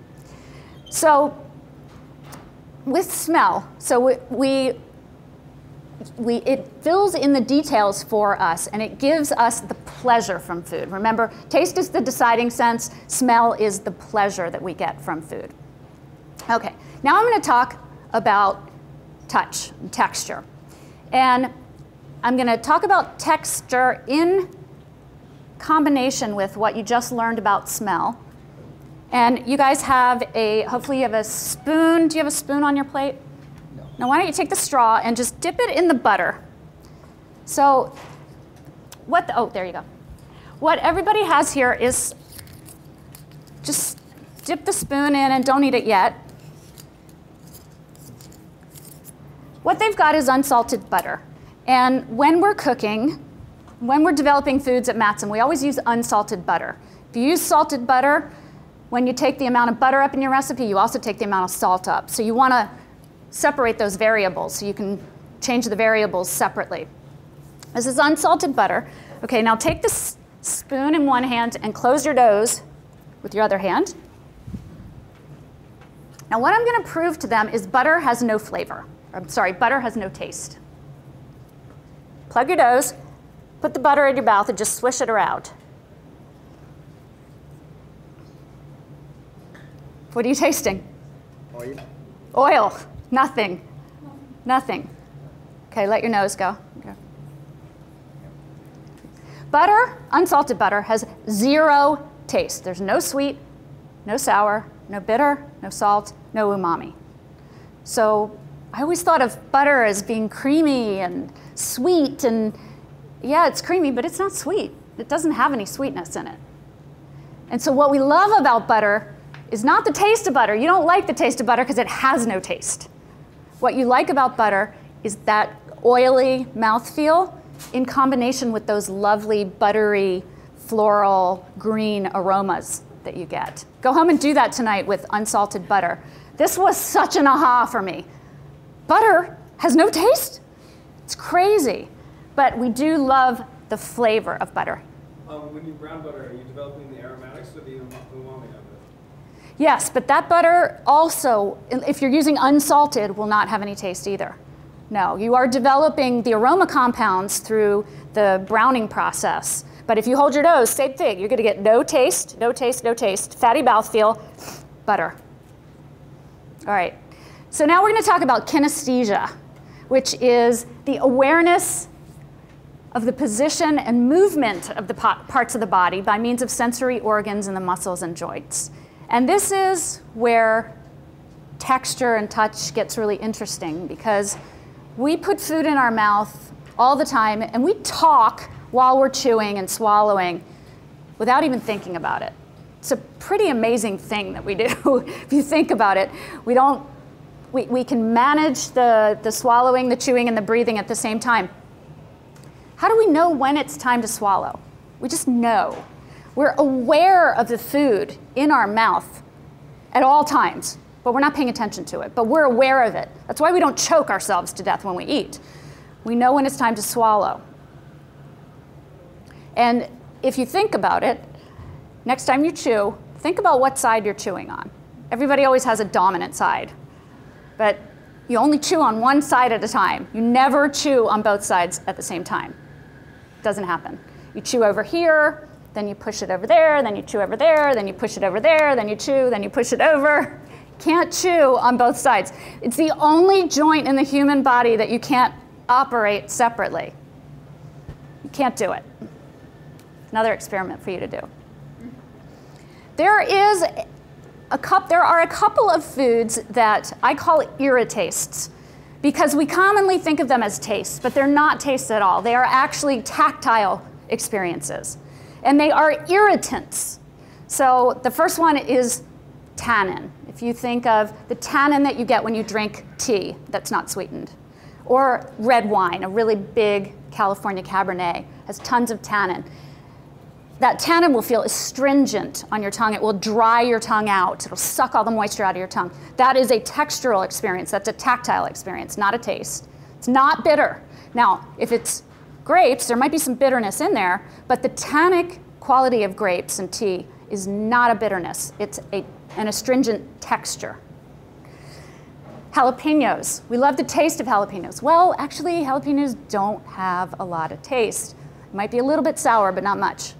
So with smell, so we, we, we, it fills in the details for us, and it gives us the pleasure from food. Remember, taste is the deciding sense. Smell is the pleasure that we get from food. Okay, now I'm going to talk about touch and texture. And I'm going to talk about texture in combination with what you just learned about smell. And you guys have a, hopefully you have a spoon. Do you have a spoon on your plate? Now why don't you take the straw and just dip it in the butter. So what the, oh, there you go. What everybody has here is just dip the spoon in and don't eat it yet. What they've got is unsalted butter. And when we're cooking, when we're developing foods at Mattson, we always use unsalted butter. If you use salted butter, when you take the amount of butter up in your recipe, you also take the amount of salt up. So you want to separate those variables so you can change the variables separately. This is unsalted butter. Okay, now take this spoon in one hand and close your nose with your other hand. Now what I'm going to prove to them is butter has no flavor. I'm sorry, butter has no taste. Plug your nose, put the butter in your mouth, and just swish it around. What are you tasting? Oil. Oil. Nothing. Nothing. Okay, let your nose go. Okay. Butter, unsalted butter, has zero taste. There's no sweet, no sour, no bitter, no salt, no umami. So I always thought of butter as being creamy and sweet, and yeah, it's creamy, but it's not sweet. It doesn't have any sweetness in it. And so what we love about butter is not the taste of butter. You don't like the taste of butter because it has no taste. What you like about butter is that oily mouthfeel in combination with those lovely buttery, floral, green aromas that you get. Go home and do that tonight with unsalted butter. This was such an aha for me. Butter has no taste? It's crazy. But we do love the flavor of butter. Um, when you brown butter, are you developing the aromatics or the umami of it? Yes, but that butter also, if you're using unsalted, will not have any taste either. No, you are developing the aroma compounds through the browning process. But if you hold your nose, same thing. You're going to get no taste, no taste, no taste, fatty mouthfeel, butter. All right. So now we're going to talk about kinesthesia, which is the awareness of the position and movement of the parts of the body by means of sensory organs in the muscles and joints. And this is where texture and touch gets really interesting, because we put food in our mouth all the time, and we talk while we're chewing and swallowing without even thinking about it. It's a pretty amazing thing that we do. If you think about it, we don't We, we can manage the, the swallowing, the chewing, and the breathing at the same time. How do we know when it's time to swallow? We just know. We're aware of the food in our mouth at all times, but we're not paying attention to it. But we're aware of it. That's why we don't choke ourselves to death when we eat. We know when it's time to swallow. And if you think about it, next time you chew, think about what side you're chewing on. Everybody always has a dominant side. But you only chew on one side at a time. You never chew on both sides at the same time. Doesn't happen. You chew over here, then you push it over there, then you chew over there, then you push it over there, then you chew, then you push it over. Can't chew on both sides. It's the only joint in the human body that you can't operate separately. You can't do it. Another experiment for you to do. There is A cup, there are a couple of foods that I call irritastes, because we commonly think of them as tastes, but they're not tastes at all. They are actually tactile experiences, and they are irritants. So the first one is tannin. If you think of the tannin that you get when you drink tea that's not sweetened, or red wine, a really big California Cabernet has tons of tannin. That tannin will feel astringent on your tongue. It will dry your tongue out. It'll suck all the moisture out of your tongue. That is a textural experience. That's a tactile experience, not a taste. It's not bitter. Now, if it's grapes, there might be some bitterness in there, but the tannic quality of grapes and tea is not a bitterness. It's a, an astringent texture. Jalapenos. We love the taste of jalapenos. Well, actually, jalapenos don't have a lot of taste. It might be a little bit sour, but not much.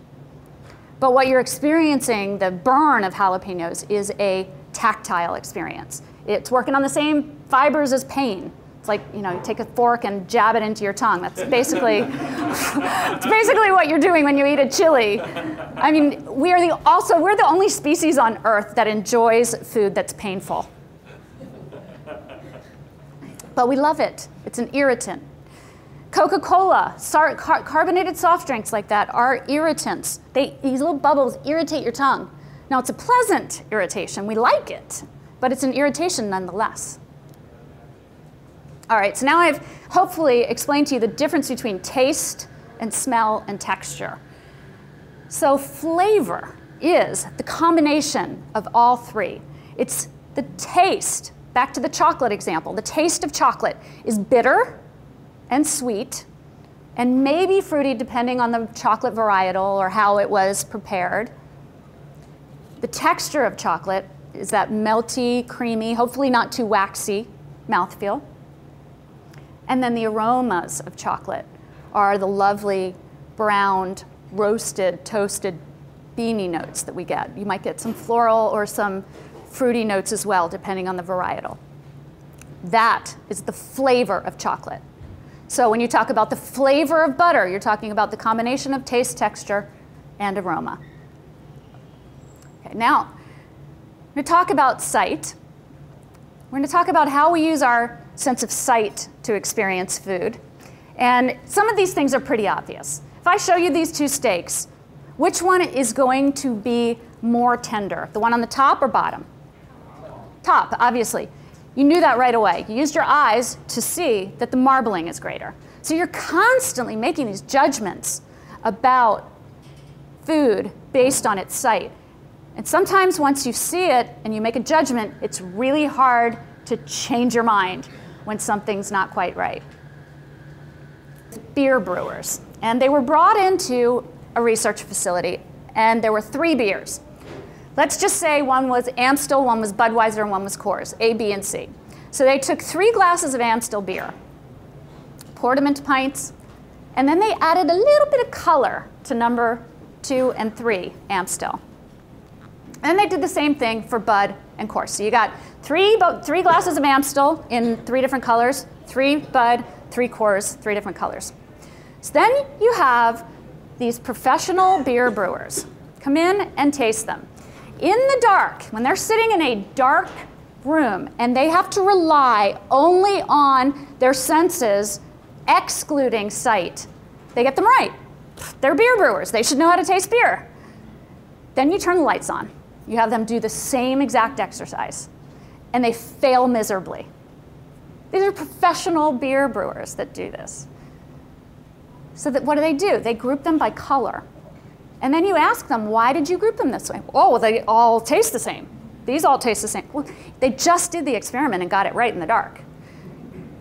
But what you're experiencing, the burn of jalapenos, is a tactile experience. It's working on the same fibers as pain. It's like, you know, you take a fork and jab it into your tongue. That's basically, it's basically what you're doing when you eat a chili. I mean, we are the, also, we're the only species on Earth that enjoys food that's painful. but we love it. It's an irritant. Coca-Cola, carbonated soft drinks like that are irritants. They, these little bubbles irritate your tongue. Now, it's a pleasant irritation. We like it, but it's an irritation nonetheless. All right, so now I've hopefully explained to you the difference between taste and smell and texture. So flavor is the combination of all three. It's the taste, back to the chocolate example. The taste of chocolate is bitter and sweet and maybe fruity depending on the chocolate varietal or how it was prepared. The texture of chocolate is that melty, creamy, hopefully not too waxy mouthfeel. And then the aromas of chocolate are the lovely browned, roasted, toasted beany notes that we get. You might get some floral or some fruity notes as well, depending on the varietal. That is the flavor of chocolate. So when you talk about the flavor of butter, you're talking about the combination of taste, texture, and aroma. Okay, now, we're going to talk about sight. We're going to talk about how we use our sense of sight to experience food. And some of these things are pretty obvious. If I show you these two steaks, which one is going to be more tender? The one on the top or bottom? Top, obviously. You knew that right away. You used your eyes to see that the marbling is greater. So you're constantly making these judgments about food based on its sight. And sometimes once you see it and you make a judgment, it's really hard to change your mind when something's not quite right. Beer brewers. And they were brought into a research facility, and there were three beers. Let's just say one was Amstel, one was Budweiser, and one was Coors, A, B, and C. So they took three glasses of Amstel beer, poured them into pints, and then they added a little bit of color to number two and three Amstel. And they did the same thing for Bud and Coors. So you got three, three glasses of Amstel in three different colors, three Bud, three Coors, three different colors. So then you have these professional beer brewers come in and taste them. In the dark, when they're sitting in a dark room and they have to rely only on their senses, excluding sight, they get them right. They're beer brewers. They should know how to taste beer. Then you turn the lights on. You have them do the same exact exercise, and they fail miserably. These are professional beer brewers that do this. So that what do they do? They group them by color. And then you ask them, why did you group them this way? Oh, well, they all taste the same. These all taste the same. Well, they just did the experiment and got it right in the dark.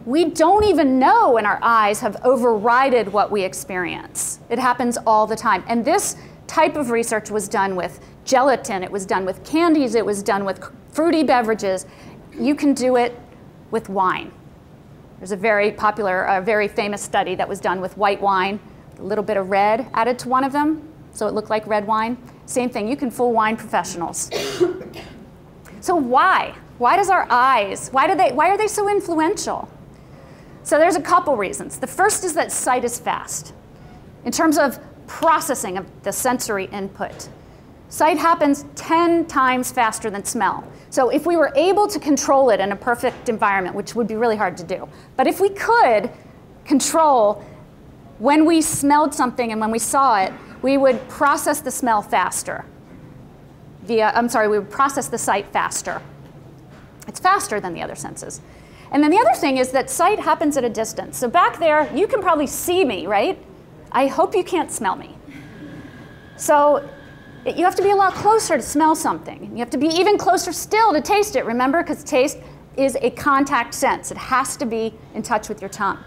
We don't even know when our eyes have overridden what we experience. It happens all the time. And this type of research was done with gelatin. It was done with candies. It was done with fruity beverages. You can do it with wine. There's a very popular, a very famous study that was done with white wine, a little bit of red added to one of them, so it looked like red wine. Same thing, you can fool wine professionals. So why? Why does our eyes, why, do they, why are they so influential? So there's a couple reasons. The first is that sight is fast in terms of processing of the sensory input. Sight happens ten times faster than smell. So if we were able to control it in a perfect environment, which would be really hard to do, but if we could control when we smelled something and when we saw it, we would process the smell faster. Via, I'm sorry, we would process the sight faster. It's faster than the other senses. And then the other thing is that sight happens at a distance. So back there, you can probably see me, right? I hope you can't smell me. So it, you have to be a lot closer to smell something. You have to be even closer still to taste it, remember? Because taste is a contact sense. It has to be in touch with your tongue.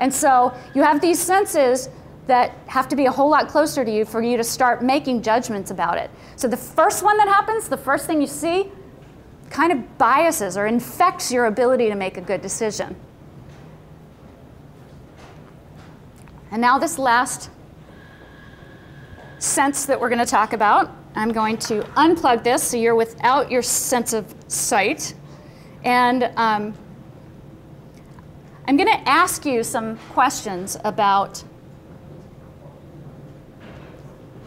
And so you have these senses that have to be a whole lot closer to you for you to start making judgments about it. So the first one that happens, the first thing you see, kind of biases or infects your ability to make a good decision. And now this last sense that we're going to talk about, I'm going to unplug this so you're without your sense of sight. And um, I'm going to ask you some questions about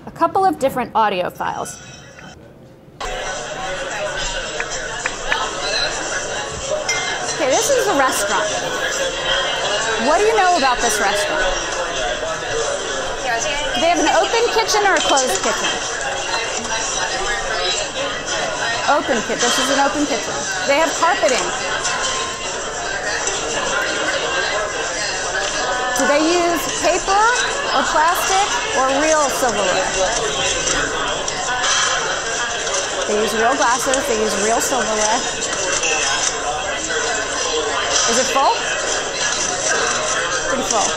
a couple of different audio files. Okay, This is a restaurant. What do you know about this restaurant? They have an open kitchen or a closed kitchen? Open kitchen. This is an open kitchen. They have carpeting. Do they use paper or plastic or real silverware? They use real glasses. They use real silverware. Is it full? Pretty full.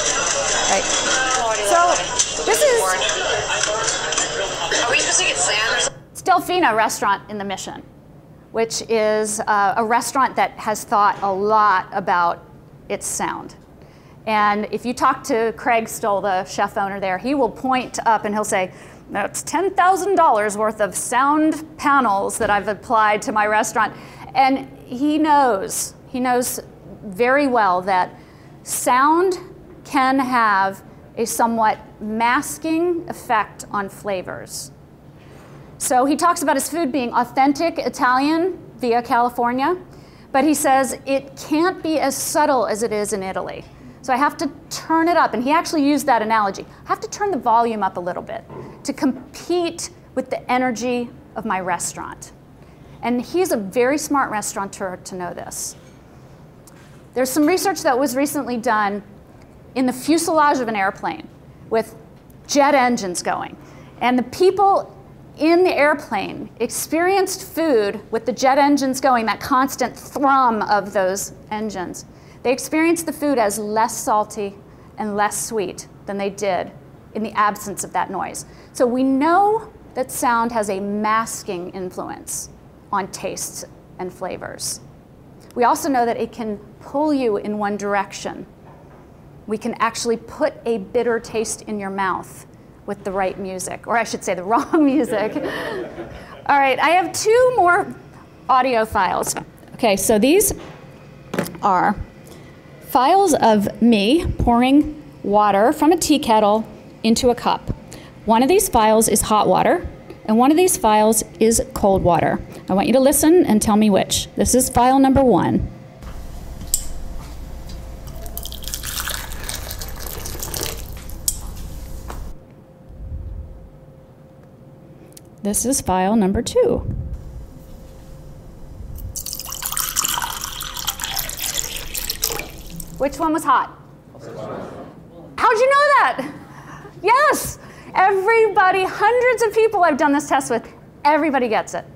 Right. So this is... Are we supposed to get sand or something? It's Delphina Restaurant in the Mission, which is uh, a restaurant that has thought a lot about its sound. And if you talk to Craig Stoll, the chef owner there, he will point up and he'll say, that's ten thousand dollars worth of sound panels that I've applied to my restaurant. And he knows, he knows very well that sound can have a somewhat masking effect on flavors. So he talks about his food being authentic Italian via California, but he says it can't be as subtle as it is in Italy. So I have to turn it up, and he actually used that analogy. I have to turn the volume up a little bit to compete with the energy of my restaurant. And he's a very smart restaurateur to know this. There's some research that was recently done in the fuselage of an airplane with jet engines going. And the people in the airplane experienced food with the jet engines going, that constant thrum of those engines. They experienced the food as less salty and less sweet than they did in the absence of that noise. So we know that sound has a masking influence on tastes and flavors. We also know that it can pull you in one direction. We can actually put a bitter taste in your mouth with the right music, or I should say the wrong music. All right, I have two more audio files. Okay, so these are files of me pouring water from a tea kettle into a cup. One of these files is hot water, and one of these files is cold water. I want you to listen and tell me which. This is file number one. This is file number two. Which one was hot? How'd you know that? Yes, everybody, hundreds of people I've done this test with, everybody gets it.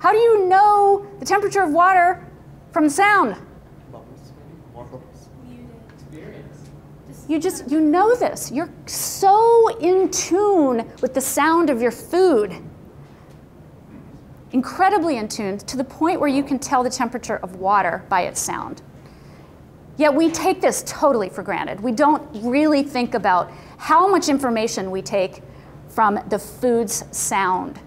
How do you know the temperature of water from the sound? You just, you know this. You're so in tune with the sound of your food. Incredibly in tune, to the point where you can tell the temperature of water by its sound. Yet we take this totally for granted. We don't really think about how much information we take from the food's sound.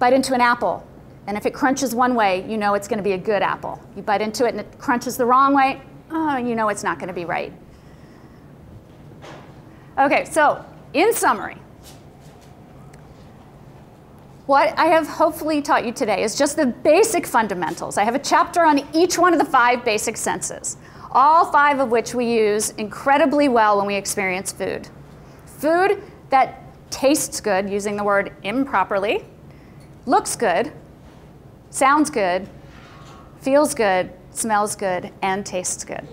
Bite into an apple, and if it crunches one way, you know it's going to be a good apple. You bite into it and it crunches the wrong way, oh, you know it's not going to be right. Okay, so in summary, what I have hopefully taught you today is just the basic fundamentals. I have a chapter on each one of the five basic senses, all five of which we use incredibly well when we experience food. Food that tastes good, using the word improperly, looks good, sounds good, feels good, smells good, and tastes good.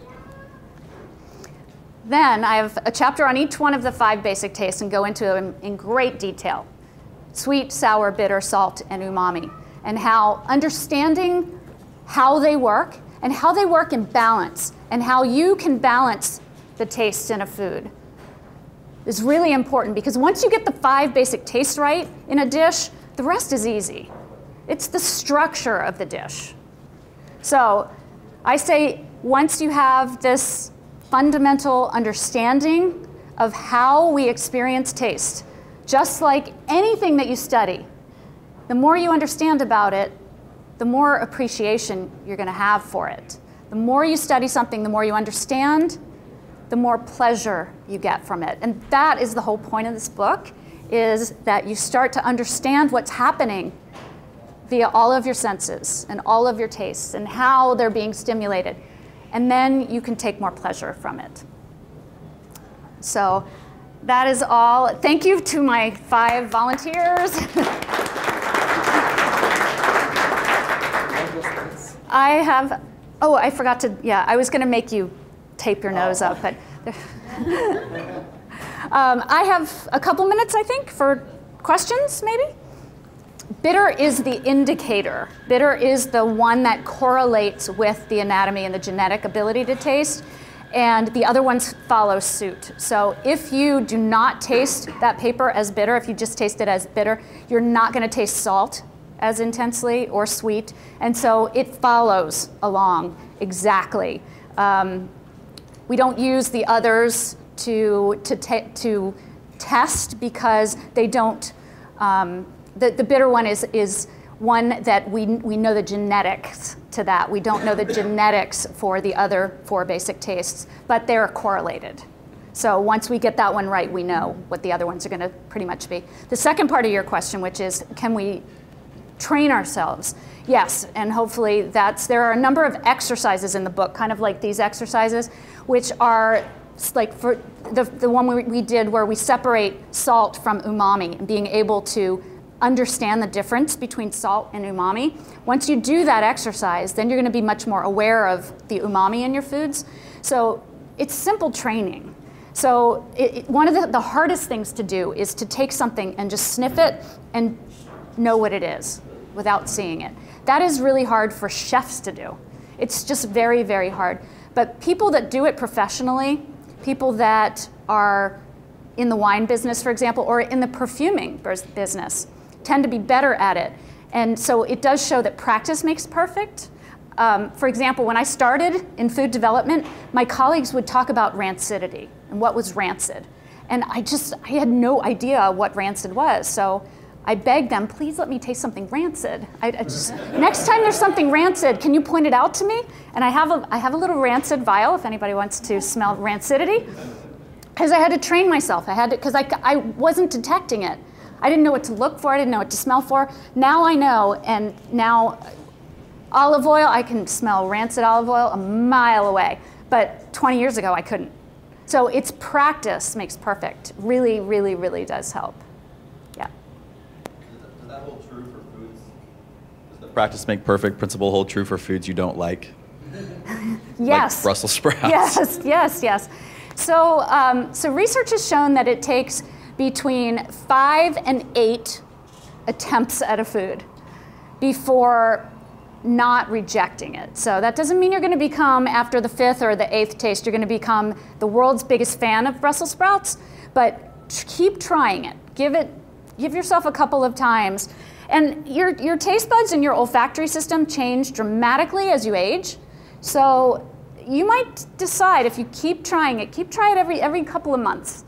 Then I have a chapter on each one of the five basic tastes and go into them in great detail. Sweet, sour, bitter, salt, and umami, and how understanding how they work and how they work in balance, and how you can balance the taste in a food is really important, because once you get the five basic tastes right in a dish, the rest is easy. It's the structure of the dish. So I say once you have this fundamental understanding of how we experience taste, just like anything that you study, the more you understand about it, the more appreciation you're going to have for it. The more you study something, the more you understand, the more pleasure you get from it. And that is the whole point of this book, is that you start to understand what's happening via all of your senses and all of your tastes and how they're being stimulated. and then you can take more pleasure from it. So that is all. Thank you to my five volunteers. I have, oh, I forgot to, yeah, I was going to make you tape your nose up, but um, I have a couple minutes, I think, for questions, maybe? Bitter is the indicator. Bitter is the one that correlates with the anatomy and the genetic ability to taste, and the other ones follow suit. So if you do not taste that paper as bitter, if you just taste it as bitter, you're not going to taste salt as intensely or sweet, and so it follows along exactly. Um, we don't use the others to, to, to test because they don't, um, The, the bitter one is, is one that we, we know the genetics to that. We don't know the genetics for the other four basic tastes, but they're correlated. So once we get that one right, we know what the other ones are going to pretty much be. The second part of your question, which is, can we train ourselves? Yes, and hopefully that's, there are a number of exercises in the book, kind of like these exercises, which are like for the, the one we, we did where we separate salt from umami and being able to understand the difference between salt and umami. Once you do that exercise, then you're going to be much more aware of the umami in your foods. So it's simple training. So it, it, one of the, the hardest things to do is to take something and just sniff it and know what it is without seeing it. That is really hard for chefs to do. It's just very, very hard. But people that do it professionally, people that are in the wine business, for example, or in the perfuming business, tend to be better at it. And so it does show that practice makes perfect. Um, for example, when I started in food development, my colleagues would talk about rancidity and what was rancid. And I just, I had no idea what rancid was. So I begged them, please let me taste something rancid. I, I just, next time there's something rancid, can you point it out to me? And I have a, I have a little rancid vial if anybody wants to smell rancidity. Because I had to train myself. I had to, because I, I wasn't detecting it. I didn't know what to look for, I didn't know what to smell for. Now I know, and now olive oil, I can smell rancid olive oil a mile away, but twenty years ago I couldn't. So it's practice makes perfect. Really, really, really does help. Yeah. Does that hold true for foods? Does the practice make perfect principle hold true for foods you don't like? Yes. Like Brussels sprouts. Yes, yes, yes. So, um, so research has shown that it takes between five and eight attempts at a food before not rejecting it. So that doesn't mean you're going to become, after the fifth or the eighth taste, you're going to become the world's biggest fan of Brussels sprouts, but keep trying it. Give it, give yourself a couple of times. And your, your taste buds and your olfactory system change dramatically as you age. So you might decide if you keep trying it, keep trying it every, every couple of months.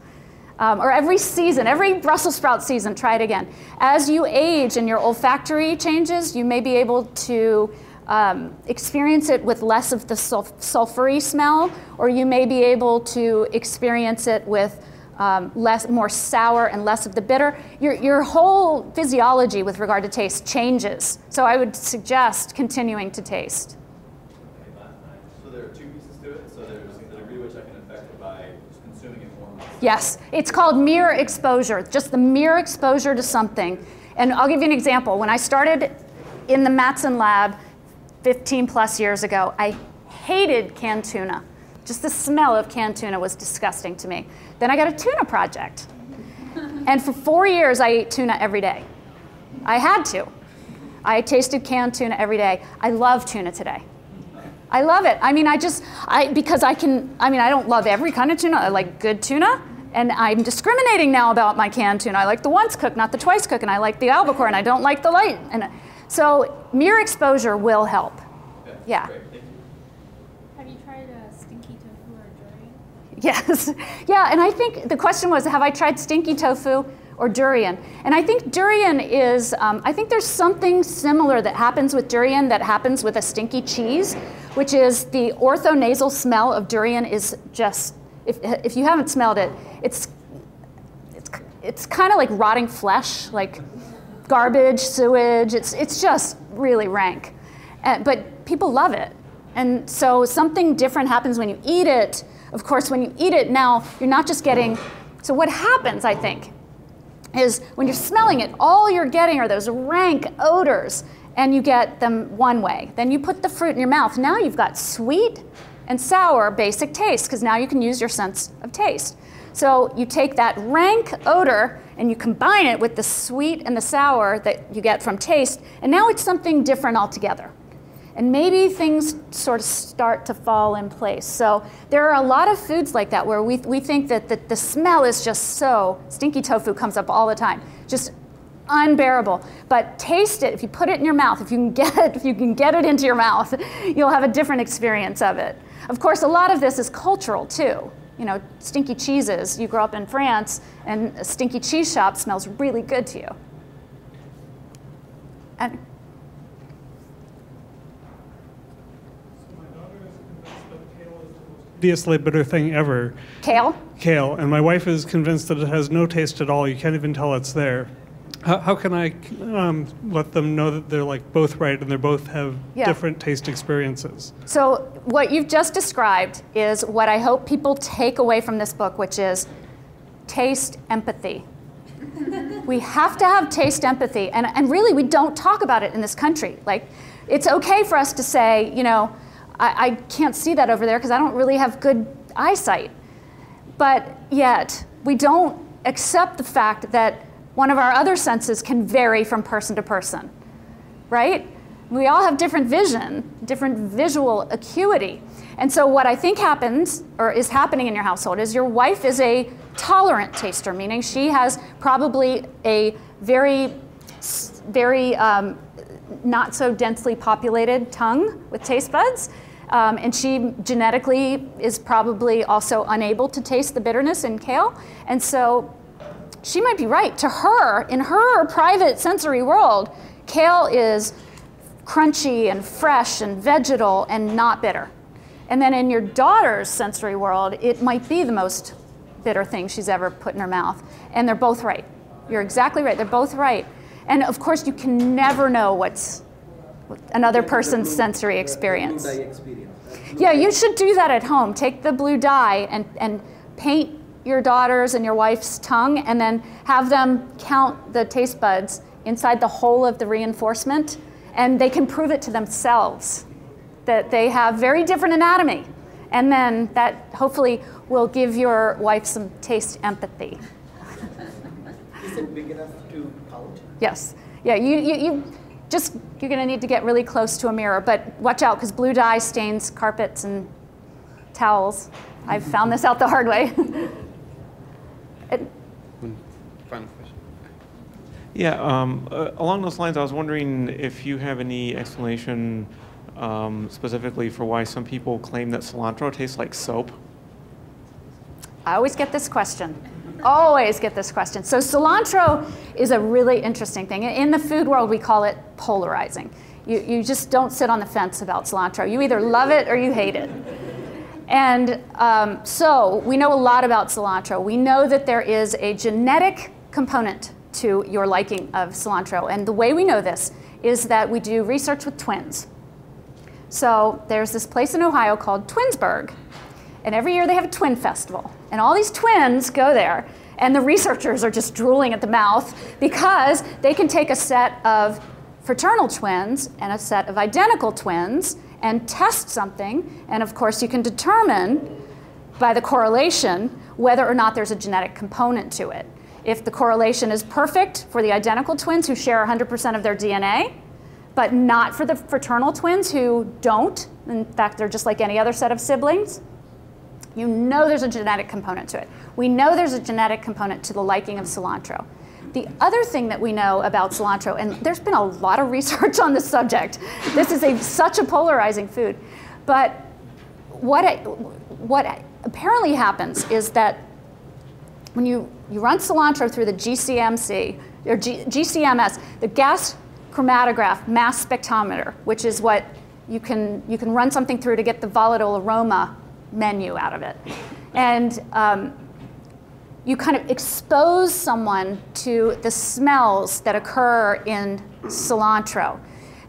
Um, or every season, every Brussels sprout season, try it again. As you age and your olfactory changes, you may be able to um, experience it with less of the sulf sulfury smell, or you may be able to experience it with um, less, more sour and less of the bitter. Your, your whole physiology with regard to taste changes. So I would suggest continuing to taste. So there are two pieces to it. So there's the degree to which I can affect it by consuming it more. Yes, it's called mere exposure, just the mere exposure to something. And I'll give you an example. When I started in the Mattson lab fifteen plus years ago, I hated canned tuna. Just the smell of canned tuna was disgusting to me. Then I got a tuna project. And for four years, I ate tuna every day. I had to. I tasted canned tuna every day. I love tuna today. I love it. I mean, I just, I, because I can, I mean, I don't love every kind of tuna. I like good tuna, and I'm discriminating now about my canned tuna. I like the once cook, not the twice cook, and I like the albacore, and I don't like the light. And so mere exposure will help. Okay. Yeah. Great. Thank you. Have you tried a stinky tofu or durian? Yes. Yeah, and I think the question was, have I tried stinky tofu or durian? And I think durian is, um, I think there's something similar that happens with durian that happens with a stinky cheese, which is the orthonasal smell of durian is just, if, if you haven't smelled it, it's, it's, it's kind of like rotting flesh, like garbage, sewage. It's, it's just really rank. Uh, but people love it. And so something different happens when you eat it. Of course, when you eat it now, you're not just getting, so what happens, I think, is when you're smelling it, all you're getting are those rank odors, and you get them one way. Then you put the fruit in your mouth. Now you've got sweet and sour basic taste, because now you can use your sense of taste. So you take that rank odor and you combine it with the sweet and the sour that you get from taste, and now it's something different altogether. And maybe things sort of start to fall in place. So there are a lot of foods like that where we, we think that the, the smell is just so, stinky tofu comes up all the time, just unbearable. But taste it, if you put it in your mouth, if you can get it, if you can get it into your mouth, you'll have a different experience of it. Of course, a lot of this is cultural too. You know, stinky cheeses, you grow up in France and a stinky cheese shop smells really good to you. And obviously bitter thing ever. Kale? Kale. And my wife is convinced that it has no taste at all. You can't even tell it's there. How, how can I um, let them know that they're like both right and they both have yeah. different taste experiences? So what you've just described is what I hope people take away from this book, which is taste empathy. We have to have taste empathy. And, and really, we don't talk about it in this country. Like, it's OK for us to say, you know, I can't see that over there because I don't really have good eyesight. But yet, we don't accept the fact that one of our other senses can vary from person to person, right? We all have different vision, different visual acuity. And so what I think happens, or is happening in your household, is your wife is a tolerant taster, meaning she has probably a very, very um, not so densely populated tongue with taste buds. Um, and she genetically is probably also unable to taste the bitterness in kale. And so she might be right. To her, in her private sensory world, kale is crunchy and fresh and vegetal and not bitter. And then in your daughter's sensory world, it might be the most bitter thing she's ever put in her mouth. And they're both right. You're exactly right. They're both right. And of course, you can never know what's another person's sensory experience. Yeah, you should do that at home. Take the blue dye and, and paint your daughter's and your wife's tongue, and then have them count the taste buds inside the whole of the reinforcement. And they can prove it to themselves that they have very different anatomy. And then that hopefully will give your wife some taste empathy. Is it big enough to count? Yes. Yeah, you, you, you just, you're going to need to get really close to a mirror. But watch out, because blue dye stains carpets and towels. I've found this out the hard way. it, Final question. Yeah, um, uh, along those lines, I was wondering if you have any explanation um, specifically for why some people claim that cilantro tastes like soap. I always get this question. Always get this question. So cilantro is a really interesting thing. In the food world, we call it polarizing. You, you just don't sit on the fence about cilantro. You either love it or you hate it. And um, so we know a lot about cilantro. We know that there is a genetic component to your liking of cilantro. And the way we know this is that we do research with twins. So there's this place in Ohio called Twinsburg. And every year they have a twin festival. And all these twins go there. And the researchers are just drooling at the mouth because they can take a set of fraternal twins and a set of identical twins and test something. And of course, you can determine by the correlation whether or not there's a genetic component to it. If the correlation is perfect for the identical twins who share one hundred percent of their D N A, but not for the fraternal twins who don't, in fact, they're just like any other set of siblings, you know there's a genetic component to it. We know there's a genetic component to the liking of cilantro. The other thing that we know about cilantro, and there's been a lot of research on this subject. This is a, such a polarizing food. But what, it, what apparently happens is that when you, you run cilantro through the G C M C, or G C M S, the gas chromatograph mass spectrometer, which is what you can, you can run something through to get the volatile aroma menu out of it. And um, you kind of expose someone to the smells that occur in cilantro.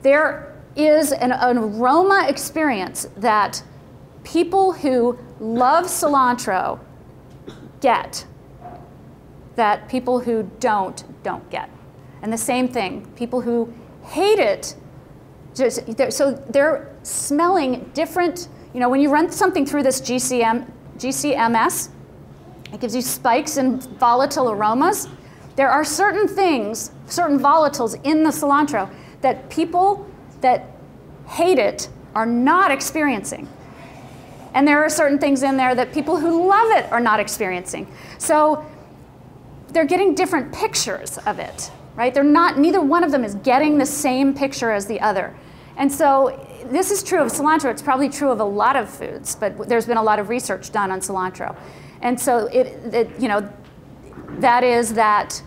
There is an, an aroma experience that people who love cilantro get, that people who don't, don't get. And the same thing, people who hate it, just, they're, so they're smelling different. You know, when you run something through this G C M S, it gives you spikes and volatile aromas. There are certain things, certain volatiles in the cilantro that people that hate it are not experiencing. And there are certain things in there that people who love it are not experiencing. So they're getting different pictures of it, right? They're not, neither one of them is getting the same picture as the other. And so this is true of cilantro. It's probably true of a lot of foods, but there's been a lot of research done on cilantro. And so it, it you know, that is that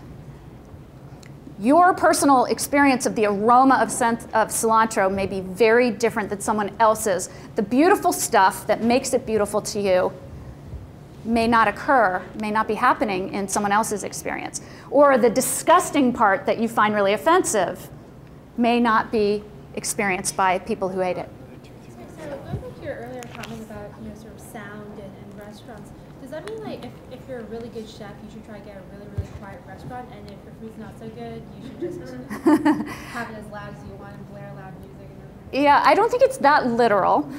your personal experience of the aroma of, scent, of cilantro may be very different than someone else's. The beautiful stuff that makes it beautiful to you may not occur, may not be happening in someone else's experience. Or the disgusting part that you find really offensive may not be experienced by people who ate it. So going back to your earlier comment about, you know, sort of sound and, and restaurants, does that mean like if, if you're a really good chef, you should try to get a really, really quiet restaurant, and if your food's not so good, you should just have it as loud as you want and blare loud music? And yeah, I don't think it's that literal,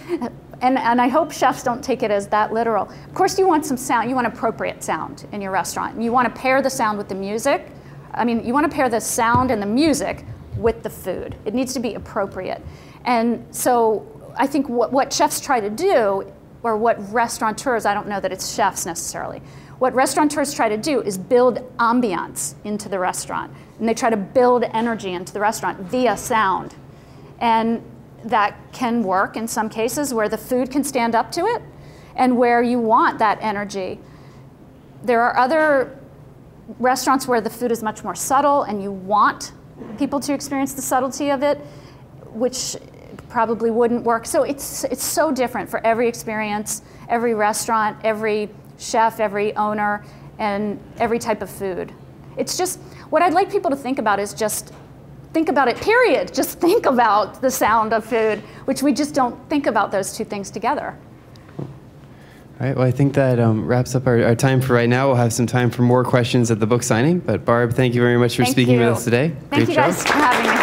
and, and I hope chefs don't take it as that literal. Of course you want some sound, you want appropriate sound in your restaurant, and you want to pair the sound with the music. I mean, you want to pair the sound and the music with the food. It needs to be appropriate. And so I think what, what chefs try to do, or what restaurateurs, I don't know that it's chefs necessarily, what restaurateurs try to do is build ambiance into the restaurant. And they try to build energy into the restaurant via sound. And that can work in some cases where the food can stand up to it and where you want that energy. There are other restaurants where the food is much more subtle and you want people to experience the subtlety of it, which probably wouldn't work. So it's, it's so different for every experience, every restaurant, every chef, every owner, and every type of food. It's just, what I'd like people to think about is just think about it, period. Just think about the sound of food, which we just don't think about those two things together. All right, well, I think that um, wraps up our, our time for right now. We'll have some time for more questions at the book signing. But Barb, thank you very much for thank speaking you. with us today. Thank Great you guys job. for having me.